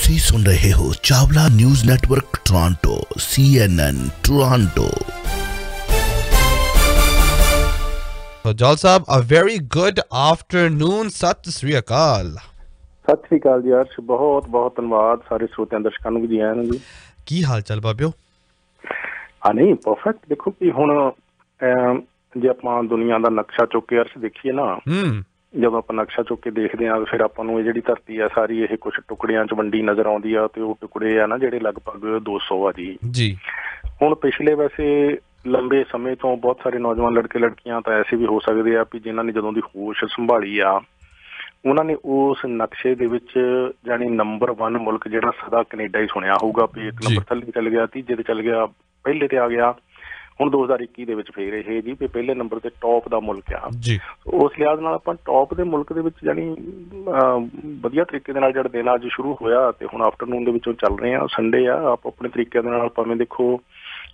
उसे सुन रहे हो Chawla news network Toronto, CNN Toronto. तो जाल साहब, अ वेरी गुड आफ्टरनून, सत श्री अकाल। सत श्री अकाल जी, अर्श बहुत बहुत धन्यवाद सारे श्रोतियां दर्शकों ਨੂੰ ਜੀ ਆਇਆਂ ਨੂੰ ਜੀ। ਕੀ ਹਾਲ ਚਾਲ ਬਾਬਿਓ? ਆ ਨਹੀਂ ਪਰਫੈਕਟ। ਦੇਖੋ ਕਿ ਹੁਣ ਜੇ ਆਪਾਂ ਦੁਨੀਆ ਦਾ ਨਕਸ਼ਾ ਚੁੱਕ ਕੇ ਅਰਸ਼ ਦੇਖੀਏ ਨਾ, ਜਦੋਂ ਆਪਾਂ ਨਕਸ਼ਾ ਚੁੱਕ ਕੇ ਦੇਖਦੇ ਹਾਂ ਫਿਰ ਆਪਾਂ ਨੂੰ ਇਹ ਜਿਹੜੀ ਧਰਤੀ ਆ ਸਾਰੀ ਇਹ ਕੁਝ ਟੁਕੜਿਆਂ ਚ ਵੰਡੀ ਨਜ਼ਰ ਆਉਂਦੀ ਆ, ਤੇ ਉਹ ਟੁਕੜੇ ਆ ਨਾ ਜਿਹੜੇ ਲਗਭਗ 200 ਆ ਜੀ। ਹੁਣ ਪਿਛਲੇ ਵੈਸੇ ਲੰਬੇ ਸਮੇਂ ਤੋਂ ਬਹੁਤ ਸਾਰੇ ਨੌਜਵਾਨ ਲੜਕੇ ਲੜਕੀਆਂ ਤਾਂ ਐਸੇ ਵੀ ਹੋ ਸਕਦੇ ਆ ਵੀ ਜਿਨ੍ਹਾਂ ਨੇ ਜਦੋਂ ਦੀ ਹੋਸ਼ ਸੰਭਾਲੀ ਆ ਉਹਨਾਂ ਨੇ ਉਸ ਨਕਸ਼ੇ ਦੇ ਵਿੱਚ ਜਾਣੀ ਨੰਬਰ 1 ਮੁਲਕ ਜਿਹੜਾ ਸਦਾ ਕੈਨੇਡਾ ਹੀ ਸੁਣਿਆ ਹੋਊਗਾ ਵੀ ਇੱਕ ਨੰਬਰ ਥੱਲੇ ਚੱਲ ਗਿਆ, ਤੀਜੇ ਤੇ ਚੱਲ ਗਿਆ, ਪਹਿਲੇ ਤੇ ਆ ਗਿਆ। ਹੁਣ 2021 ਦੇ ਵਿੱਚ ਫੇਰ ਇਹ ਜੀ ਵੀ ਪਹਿਲੇ ਨੰਬਰ ਤੇ ਟੌਪ ਦਾ ਮੁਲਕ ਆ। ਉਸ ਲਿਹਾਜ਼ ਨਾਲ ਆਪਾਂ ਟੌਪ ਦੇ ਮੁਲਕ ਦੇ ਵਿੱਚ ਜਾਣੀ ਵਧੀਆ ਤਰੀਕੇ ਦੇ ਨਾਲ ਜਿਹੜਾ ਦਿਨ ਅੱਜ ਸ਼ੁਰੂ ਹੋਇਆ ਤੇ ਹੁਣ ਆਫਟਰਨੂਨ ਦੇ ਵਿੱਚੋਂ ਚੱਲ ਰਹੇ ਆ, ਸੰਡੇ ਆ, ਆਪ ਆਪਣੇ ਤਰੀਕੇ ਦੇ ਨਾਲ ਭਾਵੇਂ ਦੇਖੋ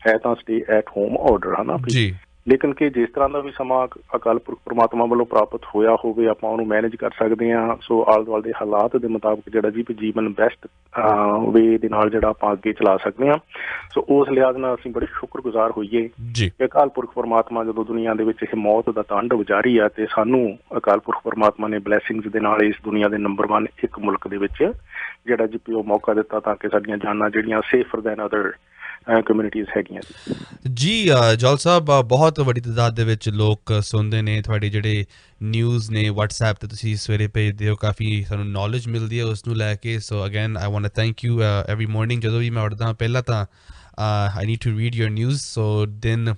ਹੈ ਤਾਂ ਸਟੇ ਐਟ ਹੋਮ ਆਰਡਰ ਹੈ ਨਾ ਜੀ, ਲੇਕਿਨ ਕਿ ਜਿਸ ਤਰ੍ਹਾਂ ਦਾ ਵੀ ਸਮਾਂ ਅਕਾਲ ਪੁਰਖ ਪਰਮਾਤਮਾ ਵੱਲੋਂ ਪ੍ਰਾਪਤ ਹੋਇਆ ਹੋਵੇ ਆਪਾਂ ਉਹਨੂੰ ਮੈਨੇਜ ਕਰ ਸਕਦੇ ਹਾਂ। ਸੋ ਆਲੇ ਦੁਆਲੇ ਦੇ ਹਾਲਾਤ ਦੇ ਮੁਤਾਬਕ ਜਿਹੜਾ ਜੀ ਜੀਵਨ ਬੈਸਟ ਵੇ ਦੇ ਨਾਲ ਜਿਹੜਾ ਆਪਾਂ ਅੱਗੇ ਚਲਾ ਸਕਦੇ ਹਾਂ। ਸੋ ਉਸ ਲਿਹਾਜ਼ ਨਾਲ ਅਸੀਂ ਬੜੇ ਸ਼ੁਕਰਗੁਜ਼ਾਰ ਹੋਈਏ ਕਿ ਅਕਾਲ ਪੁਰਖ ਪਰਮਾਤਮਾ ਜਦੋਂ ਦੁਨੀਆ ਦੇ ਵਿੱਚ ਇਹ ਮੌਤ ਦਾ ਤੰਡ ਵਿਚਾਰੀ ਆ ਤੇ ਸਾਨੂੰ ਅਕਾਲ ਪੁਰਖ ਪਰਮਾਤਮਾ ਨੇ ਬਲੈਸਿੰਗਸ ਦੇ ਨਾਲ ਇਸ ਦੁਨੀਆ ਦੇ ਨੰਬਰ 1 ਇੱਕ ਮੁਲਕ ਦੇ ਵਿੱਚ ਜਿਹੜਾ ਜੀ ਪਿਓ ਮੌਕਾ ਦਿੱਤਾ ਤਾਂ ਕਿ ਸਾਡੀਆਂ ਜਾਨਾਂ ਜਿਹੜੀਆਂ ਸੇਫਰ ਦੈਨ ਅਦਰ ਕਮਿਊਨਿਟੀਜ਼ ਹੈਗੀਆਂ ਜੀ। ਜੋਲ ਸਾਹਿਬ, ਬਹੁਤ ਵੱਡੀ ਤਾਦਾਦ ਦੇ ਵਿੱਚ ਲੋਕ ਸੁਣਦੇ ਨੇ ਤੁਹਾਡੇ ਜਿਹੜੇ ਨਿਊਜ਼ ਨੇ, WhatsApp ਤੇ ਤੁਸੀਂ ਸਵੇਰੇ ਭੇਜਦੇ ਹੋ, ਕਾਫੀ ਸਾਨੂੰ ਨੌਲੇਜ ਮਿਲਦੀ ਹੈ ਉਸ ਨੂੰ ਲੈ ਕੇ। So again I want to thank you. Every morning ਜਦੋਂ ਵੀ ਮੈਂ ਉੱਠਦਾ ਪਹਿਲਾਂ ਤਾਂ I need to read your news, so ਦਿਨ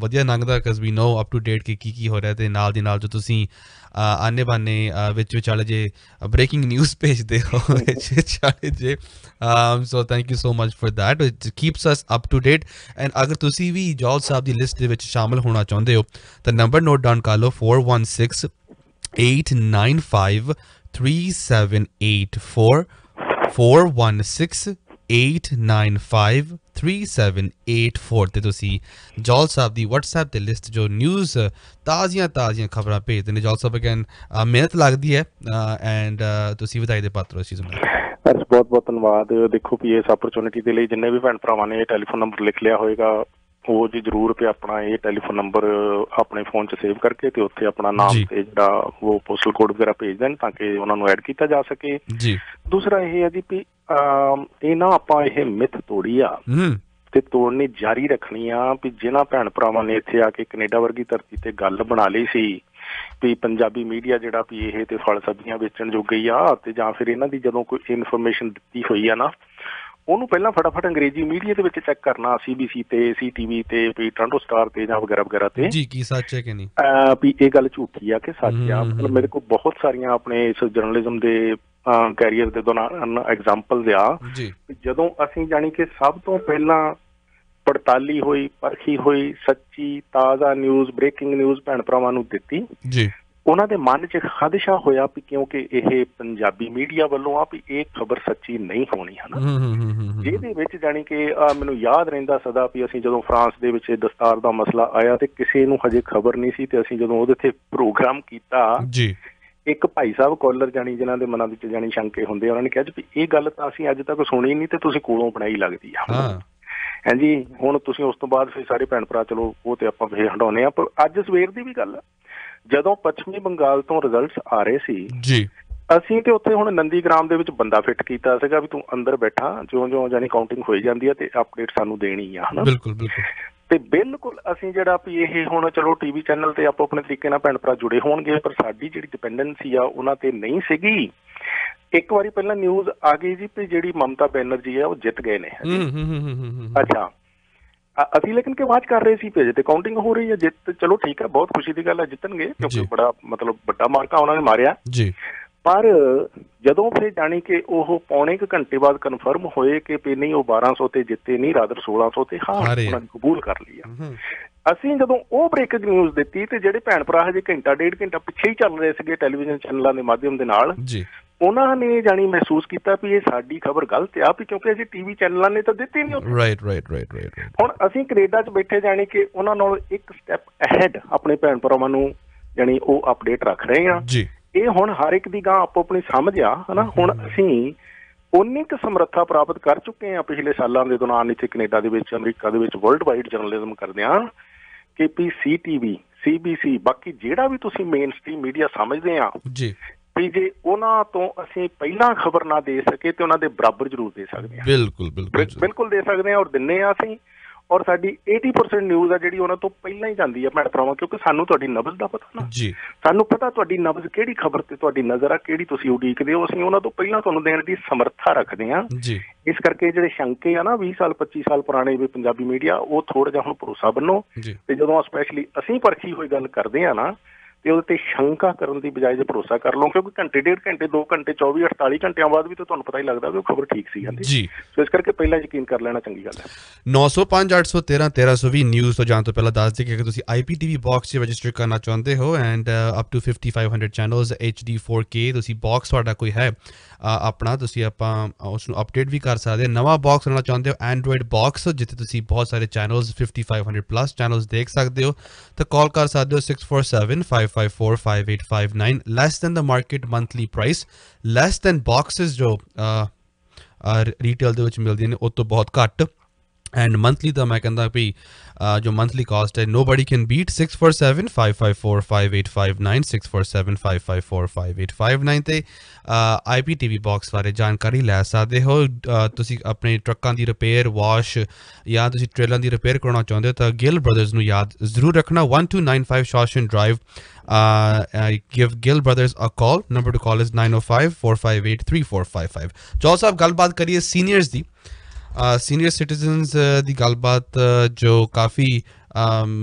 ਵਧੀਆ ਲੰਘਦਾ because we know up to date ਕਿ ਕੀ ਹੋ ਰਿਹਾ, ਤੇ ਨਾਲ ਦੀ ਨਾਲ ਜੋ ਤੁਸੀਂ ਆਨੇ ਬਾਨੇ ਵਿੱਚ ਵਿਚਾਲੇ ਜੇ ਬ੍ਰੇਕਿੰਗ ਨਿਊਜ਼ ਭੇਜਦੇ ਹੋ ਵਿੱਚ ਵਿਚਾਲੇ ਜੇ, so thank you so much for that, it keeps us up to date. And ਅਗਰ ਤੁਸੀਂ ਵੀ ਜੋਲ ਸਾਹਿਬ ਦੀ ਲਿਸਟ ਦੇ ਵਿੱਚ ਸ਼ਾਮਲ ਹੋਣਾ ਚਾਹੁੰਦੇ ਹੋ ਤਾਂ ਨੰਬਰ ਨੋਟ ਡਾਊਨ ਕਰ ਲਓ 4168953784 4168953784 ਤੇ ਤੁਸੀਂ ਜੋਲ ਸਾਹਿਬ ਦੀ WhatsApp ਤੇ ਲਿਸਟ ਜੋ ਨਿਊਜ਼ ਤਾਜ਼ੀਆਂ ਖਬਰਾਂ ਭੇਜਦੇ ਨੇ। ਜੋਲ ਸਾਹਿਬ ਅਗੇਨ ਮਿਹਨਤ ਲੱਗਦੀ ਹੈ ਐਂਡ ਤੁਸੀਂ ਵਧਾਈ ਦੇ ਪਾਤਰ ਹੋ ਇਸ ਚੀਜ਼ ਨੂੰ। ਬਹੁਤ ਬਹੁਤ ਧੰਨਵਾਦ। ਦੇਖੋ ਵੀ ਇਸ ਅਪਰਚੁਨਿਟੀ ਦੇ ਲਈ ਜਿੰਨੇ ਵੀ ਭੈਣ ਭਰਾਵਾਂ ਨੇ ਇਹ ਟੈਲੀਫੋਨ ਨੰਬਰ ਲਿਖ ਲਿਆ ਹੋਏਗਾ ਉਹ ਜੀ ਜ਼ਰੂਰ ਵੀ ਆਪਣਾ ਇਹ ਟੈਲੀਫੋਨ ਨੰਬਰ ਆਪਣੇ ਫੋਨ 'ਚ ਸੇਵ ਕਰਕੇ ਤੇ ਉੱਥੇ ਆਪਣਾ ਨਾਮ ਤੇ ਜਿਹੜਾ ਉਹ ਪੋਸਟਲ ਕੋਡ ਵਗੈਰਾ ਭੇਜ ਦੇਣ ਤਾਂ ਕਿ ਉਹਨਾਂ ਨੂੰ ਐਡ ਕੀਤਾ ਜਾ ਸਕੇ। ਦੂਸਰਾ ਇਹ ਹੈ ਜੀ ਵੀ ਇਹ ਨਾ ਆਪਾਂ ਇਹ ਮਿੱਥ ਤੋੜੀ ਆ ਤੇ ਤੋੜਨੀ ਜਾਰੀ ਰੱਖਣੀ ਆ ਵੀ ਜਿਹਨਾਂ ਭੈਣ ਭਰਾਵਾਂ ਨੇ ਇੱਥੇ ਆ ਕੇ ਕੈਨੇਡਾ ਵਰਗੀ ਧਰਤੀ ਤੇ ਗੱਲ ਬਣਾ ਲਈ ਸੀ ਵੀ ਪੰਜਾਬੀ ਮੀਡੀਆ ਜਿਹੜਾ ਵੀ ਇਹ ਤੇ ਫਲ ਸਬਜ਼ੀਆਂ ਵੇਚਣ ਜੋਗੀ ਆ, ਤੇ ਜਾਂ ਫਿਰ ਇਹਨਾਂ ਦੀ ਜਦੋਂ ਕੋਈ ਇਨਫੋਰਮੇਸ਼ਨ ਦਿੱਤੀ ਹੋਈ ਆ ਨਾ ਉਹਨੂੰ ਪਹਿਲਾਂ ਫਟਾਫਟ ਅੰਗਰੇਜ਼ੀ ਮੀਡੀਆ ਦੇ ਵਿੱਚ ਚੈੱਕ ਕਰਨਾ, CBC ਤੇ CTV ਤੇ ਵੀ ਟੋਰਾਂਟੋ ਸਟਾਰ ਤੇ ਜਾਂ ਵਗੈਰਾ ਵਗੈਰਾ ਤੇ ਜੀ ਕੀ ਸੱਚ ਹੈ ਕਿ ਨਹੀਂ, ਵੀ ਇਹ ਗੱਲ ਝੂਠੀ ਆ ਕਿ ਸੱਚ ਆ। ਮਤਲਬ ਮੇਰੇ ਕੋਲ ਬਹੁਤ ਸਾਰੀਆਂ ਆਪਣੇ ਇਸ ਜਰਨਲਿਜ਼ਮ ਦੇ ਕੈਰੀਅਰ ਦੇ ਦੌਰਾਨ ਐਗਜ਼ਾਮਪਲਸ ਆ ਜਦੋਂ ਅਸੀਂ ਜਾਣੀ ਕਿ ਸਭ ਤੋਂ ਪਹਿਲਾਂ ਪੜਤਾਲੀ ਹੋਈ, ਪਰਖੀ ਹੋਈ, ਸੱਚੀ ਤਾਜ਼ਾ ਨਿਊਜ਼ ਬ੍ਰੇਕਿੰਗ ਨਿਊਜ਼ ਭੈਣ ਭਰਾਵਾਂ ਨੂੰ ਦਿੱਤੀ ਜੀ, ਉਹਨਾਂ ਦੇ ਮਨ 'ਚ ਖਦਸ਼ਾ ਹੋਇਆ ਵੀ ਕਿਉਂਕਿ ਇਹ ਪੰਜਾਬੀ ਮੀਡੀਆ ਵੱਲੋਂ ਆ ਵੀ ਇਹ ਖਬਰ ਸੱਚੀ ਨਹੀਂ ਹੋਣੀ ਹੈ ਨਾ, ਜਿਹਦੇ ਵਿੱਚ ਜਾਣੀ ਕਿ ਮੈਨੂੰ ਯਾਦ ਰਹਿੰਦਾ ਸਦਾ ਵੀ ਅਸੀਂ ਜਦੋਂ ਫਰਾਂਸ ਦੇ ਵਿੱਚ ਦਸਤਾਰ ਦਾ ਮਸਲਾ ਆਇਆ ਤੇ ਕਿਸੇ ਨੂੰ ਹਜੇ ਖਬਰ ਨਹੀਂ ਸੀ ਤੇ ਅਸੀਂ ਜਦੋਂ ਉਹਦੇ ਤੇ ਪ੍ਰੋਗਰਾਮ ਕੀਤਾ ਜੀ, ਇੱਕ ਭਾਈ ਸਾਹਿਬ ਕੋਲਰ ਜਾਣੀ ਜਿਹਨਾਂ ਦੇ ਮਨਾਂ ਵਿੱਚ ਜਾਣੀ ਸ਼ੰਕੇ ਹੁੰਦੇ ਉਹਨਾਂ ਨੇ ਕਿਹਾ ਜੀ ਇਹ ਗੱਲ ਤਾਂ ਅਸੀਂ ਅੱਜ ਤੱਕ ਸੁਣੀ ਨਹੀਂ ਤੇ ਤੁਸੀਂ ਕੋਲੋਂ ਬਣਾਈ ਲੱਗਦੀ ਆ। ਹਾਂਜੀ, ਹੁਣ ਤੁਸੀਂ ਉਸ ਤੋਂ ਬਾਅਦ ਫਿਰ ਸਾਰੇ ਭੈਣ ਭਰਾ ਚਲੋ ਉਹ ਤੇ ਆਪਾਂ ਫੇਰ ਹਟਾਉਂਦੇ ਆ, ਪਰ ਅੱਜ ਸਵੇਰ ਦੀ ਵੀ ਗੱਲ ਆ ਜਦੋਂ ਪੱਛਮੀ ਬੰਗਾਲ ਤੋਂ ਰਿਜ਼ਲਟਸ ਆ ਰਹੇ ਸੀ ਜੀ, ਅਸੀਂ ਤੇ ਉੱਥੇ ਹੁਣ ਨੰਦੀਗ੍ਰਾਮ ਦੇ ਵਿੱਚ ਬੰਦਾ ਫਿੱਟ ਕੀਤਾ ਸੀਗਾ ਵੀ ਤੂੰ ਅੰਦਰ ਬੈਠਾ ਜਿਉਂ ਜਾਨੀ ਕਾਊਂਟਿੰਗ ਹੋਈ ਜਾਂਦੀ ਆ ਤੇ ਅਪਡੇਟ ਸਾਨੂੰ ਦੇਣੀ ਆ ਹਨਾ। ਬਿਲਕੁਲ ਤੇ ਬਿਲਕੁਲ ਅਸੀਂ ਜਿਹੜਾ ਵੀ ਇਹ ਹੁਣ ਚਲੋ TV ਚੈਨਲ ਤੇ ਆਪਾਂ ਆਪਣੇ ਤਰੀਕੇ ਨਾਲ ਭੈਣ ਭਰਾ ਜੁੜੇ ਹੋਣਗੇ ਪਰ ਸਾਡੀ ਜਿਹੜੀ ਡਿਪੈਂਡੈਂਸੀ ਆ ਉਹਨਾਂ ਤੇ ਨਹੀਂ ਸੀਗੀ। ਇੱਕ ਵਾਰੀ ਪਹਿਲਾਂ ਨਿਊਜ਼ ਆ ਗਈ ਜੀ ਵੀ ਜਿਹੜੀ ਮਮਤਾ ਬੈਨਰਜੀ ਆ ਉਹ ਜਿੱਤ ਗਏ ਨੇ। ਅੱਛਾ, ਅਸੀਂ ਲੇਕਿਨ ਕਿ ਵਾਚ ਕਰ ਰਹੇ ਸੀ ਭੇਜੇ ਤੇ ਕਾਊਂਟਿੰਗ ਹੋ ਰਹੀ ਹੈ ਜਿੱਤ, ਚਲੋ ਠੀਕ ਹੈ ਬਹੁਤ ਖੁਸ਼ੀ ਦੀ ਗੱਲ ਹੈ ਜਿੱਤਣਗੇ ਕਿਉਂਕਿ ਬੜਾ ਮਤਲਬ ਵੱਡਾ ਮਾਰਕਾ ਉਹਨਾਂ ਨੇ ਮਾਰਿਆ ਜੀ, ਪਰ ਜਦੋਂ ਫਿਰ ਜਾਣੀ ਕਿ ਉਹ ਪੌਣੇ ਕੁ ਘੰਟੇ ਬਾਅਦ ਕਨਫਰਮ ਹੋਏ ਕਿ ਵੀ ਨਹੀਂ ਉਹ 1200 ਤੇ ਜਿੱਤੇ ਨਹੀਂ ਰਾਦਰ 1600 ਤੇ ਹਾਂ ਉਹਨਾਂ ਨੇ ਕਬੂਲ ਕਰ ਲਿਆ। ਅਸੀਂ ਜਦੋਂ ਉਹ ਬ੍ਰੇਕਿੰਗ ਨਿਊਜ਼ ਦਿੱਤੀ ਤੇ ਜਿਹੜੇ ਭੈਣ ਭਰਾ ਹਜੇ ਘੰਟਾ ਡੇਢ ਘੰਟਾ ਪਿੱਛੇ ਹੀ ਚੱਲ ਰਹੇ ਸੀਗੇ ਟੈਲੀਵਿਜ਼ਨ ਚੈਨਲਾਂ ਦੇ ਮਾਧਿਅਮ ਦੇ ਨਾਲ ਉਹਨਾਂ ਨੇ ਜਾਣੀ ਮਹਿਸੂਸ ਕੀਤਾ ਵੀ ਇਹ ਸਾਡੀ ਖਬਰ ਗਲਤ ਆ ਵੀ ਕਿਉਂਕਿ ਅਸੀਂ TV ਚੈਨਲਾਂ ਨੇ ਤਾਂ ਦਿੱਤੀ ਨਹੀਂ। ਰਾਈਟ ਹੁਣ ਅਸੀਂ ਕੈਨੇਡਾ 'ਚ ਬੈਠੇ ਜਾਣੀ ਕਿ ਉਹਨਾਂ ਨਾਲ ਇੱਕ ਸਟੈਪ ਅਹੈਡ ਆਪਣੇ ਭੈਣ ਭਰਾਵਾਂ ਨੂੰ ਜਾਣੀ ਉਹ ਅਪਡੇਟ ਰੱਖ ਰਹੇ ਆ। ਇਹ ਹੁਣ ਹਰ ਇੱਕ ਦੀ ਗਾਂ ਆਪੋ ਆਪਣੀ ਸਮਝ ਆ ਹਨਾ। ਹੁਣ ਅਸੀਂ उन्नी क समर्था प्राप्त कर चुके हैं पिछले सालों के दौरान इतने कनेडा के अमरीका के वर्ल्ड वाइड जर्नलिज्म करदियां कि PCTV CBC बाकी जिहड़ा भी तुसीं मेन स्ट्रीम मीडिया समझदे आ भी जे उन्हां तों असीं पहला खबर ना दे सके तो उन्हां दे बराबर जरूर दे सकदे आ। बिल्कुल बिल्कुल बिल्कुल दे सकदे आ और दिंने आ असीं और साडी 80% न्यूज़ आ जिहड़ी उन्हां तों पहला ही जांदी आ भैण भरावां क्योंकि सानूं तुहाडी नब्ज़ दा पता ना जी सानूं पता तुहाडी नब्ज़ किहड़ी खबर ते तुहाडी नज़र आ किहड़ी तुसीं उडीकदे हो असीं उन्हां तों पहला तुहानूं देण दी समर्था रखदे आ जी। इस करके जिहड़े शंके आ ना 20 साल 25 साल पुराने भी पंजाबी मीडिया ओह थोड़ा जिहा हुण भरोसा बनो ते जदों स्पैशली असीं परखी होई गल करदे आ ना ते उहदे ते शंका करन दी बजाय जे भरोसा कर लो क्योंकि घंटे 1.5 घंटे 2 घंटे 24-48 घंटियां बाद भी तो तुहानूं पता ही लगदा कि खबर ठीक सी आंदी जी। सो इस करके पहला यकीन कर लेना चंगी गल है। 905-813-1320 न्यूज़ तो जान तो पहला दस दे कि तुसीं IPTV बॉक्स 'च रजिस्टर करना चाहुंदे हो and up to 5500 channels HD 4K तुसीं बॉक्स तुहाडा कोई है अपना तुसीं आपां उस नूं अपडेट भी कर सकदे नवा बॉक्स लेना चाहुंदे हो एंड्रॉयड बॉक्स जिथे तुसीं बहुत सारे चैनल्स 5500+ चैनल्स देख सकदे हो तो कॉल कर सकदे हो 647-554-5859 less than the market monthly price, less than boxes जो retail दे विच मिलदे ने उह तो बहुत घट and monthly दा मैं कहंदा भी जो monthly cost है nobody can beat 647-554-5859 647-554-5859 ते IPTV box बारे जानकारी लै सकदे हो। तुसी अपने ट्रकां दी रिपेयर वॉश या तुसी ट्रेलर दी रिपेयर करवाना चाहुंदे हो तां गिल ब्रदर्स नूं याद जरूर रखना 1295 Shawson drive give Gill Brothers a call number to call is 905-458-3455। चौल साहब गलबात करिए सीनियर्स दी सीनियर सिटीजनस दी गलबात जो काफ़ी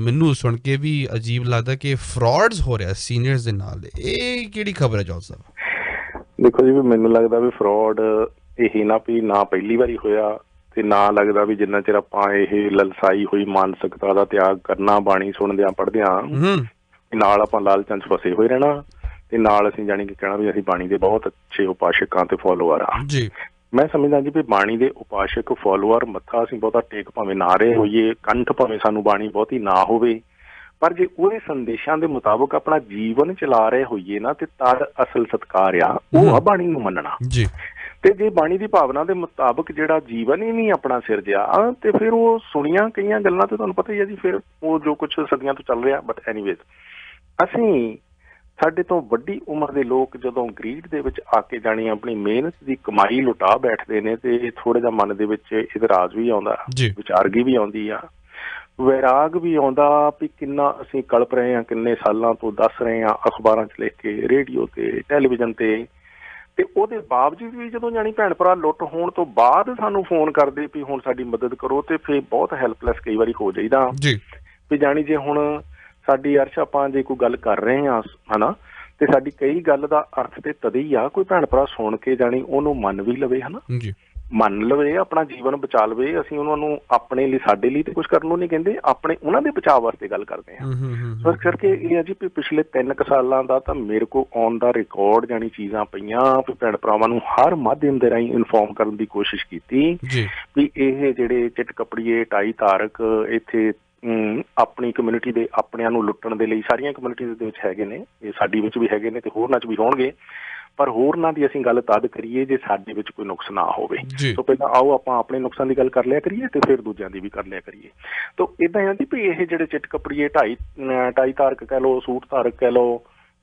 मैनू सुन के भी अजीब लगता कि फ्रॉड्स हो रहा सीनियर्स दे नाल ये किहड़ी खबर है जॉल साहब? देखो जी मैनू लगता भी फ्रॉड यही ना भी ना पहली बारी होया ते ना लगता भी जिन्ना चिर आपां ये ललसाई हुई मानसिकता का त्याग करना बाणी सुनदियां पढ़दियां नाल आपां लालचां च फसे होए रहना ते नाल असीं जाणी कि कहना भी असीं बाणी दे बहुत अच्छे उपासकां ते फॉलोअर आ जी। मैं समझदा जी भी बाणी दे उपासक फॉलोअर मत्था असीं बहुता टेक भावें ना रहे होईए कंठ भावें सानूं बाणी बहुती ना होवे पर जे उहदे संदेशां दे मुताबक अपना जीवन चला रहे होईए ना ते तद असल सत्कार आ ओह आ बाणी नूं मनणा जी। ते जे बाणी दी भावना दे मुताबक जिहड़ा जीवन ही नहीं अपना सिरजिआ ते फिर ओह सुणीआं कईआं गल्लां ते तुहानूं पता ही है जी फिर ओह जो कुछ सदियां तो चल रिहा बट एनीवेज असीं साढ़े तो वड्डी उम्र के लोग जदों ग्रीड दे विच आके जाणी अपनी मेहनत की कमाई लुटा बैठते हैं तो थोड़ा जा मन दे विच इतराज भी आउंदा विचारगी भी आउंदी आ वैराग भी आउंदा भी किन्ना असीं कलप रहे हैं किन्ने सालां तो दस रहे हैं अखबारां च लिख के रेडियो ते टैलीविजन ते ते उहदे बावजूद भी जदों जाणी भैण भरा लुट होण तो बाद सानूं फोन करदे भी हुण साडी मदद करो तो फिर बहुत हैल्पलैस कई वारी हो जाईदा भी जाणी जे हुण साडी अर्श आपां जे कोई गल कर रहे हां है ना ते साडी कई गल दा अर्थ ते तद ही आ कोई भैण भरा सुन के जाणी ओनू मन भी लवे है ना जी मन लवे अपना जीवन बचा लवे असीं उहनां नूं अपने लिए साडे लिए ते कुछ करन नूं नहीं कहंदे अपने उहनां दे बचाव वास्ते गल करदे हां। सो इस करके इह जी पिछले 3 सालां दा तां मेरे को ऑन दा रिकॉर्ड जाणी चीज़ां पईआं भैण भरावां नूं हर माध्यम दे राहीं इन्फॉर्म करन दी कोशिश कीती भी इह जिहड़े चिट कपड़ीए टाई तारक इत्थे अपनी कम्यूनिटी के अपने लुट्टन के लिए सारिया कम्यूनिटी है साड़ी भी है तो होरना भी होणगे पर होरना की असीं गल तद करिए जे साडे विच कोई नुकस ना होवे तो पहलां आओ आपां अपने नुकसान की गल कर लिया करिए ते फिर दूजियां दी भी कर लिया करिए। तो इदां है जी भी इह जिहड़े चिट कपड़ीए टाई धारक कह लो सूट धारक कह लो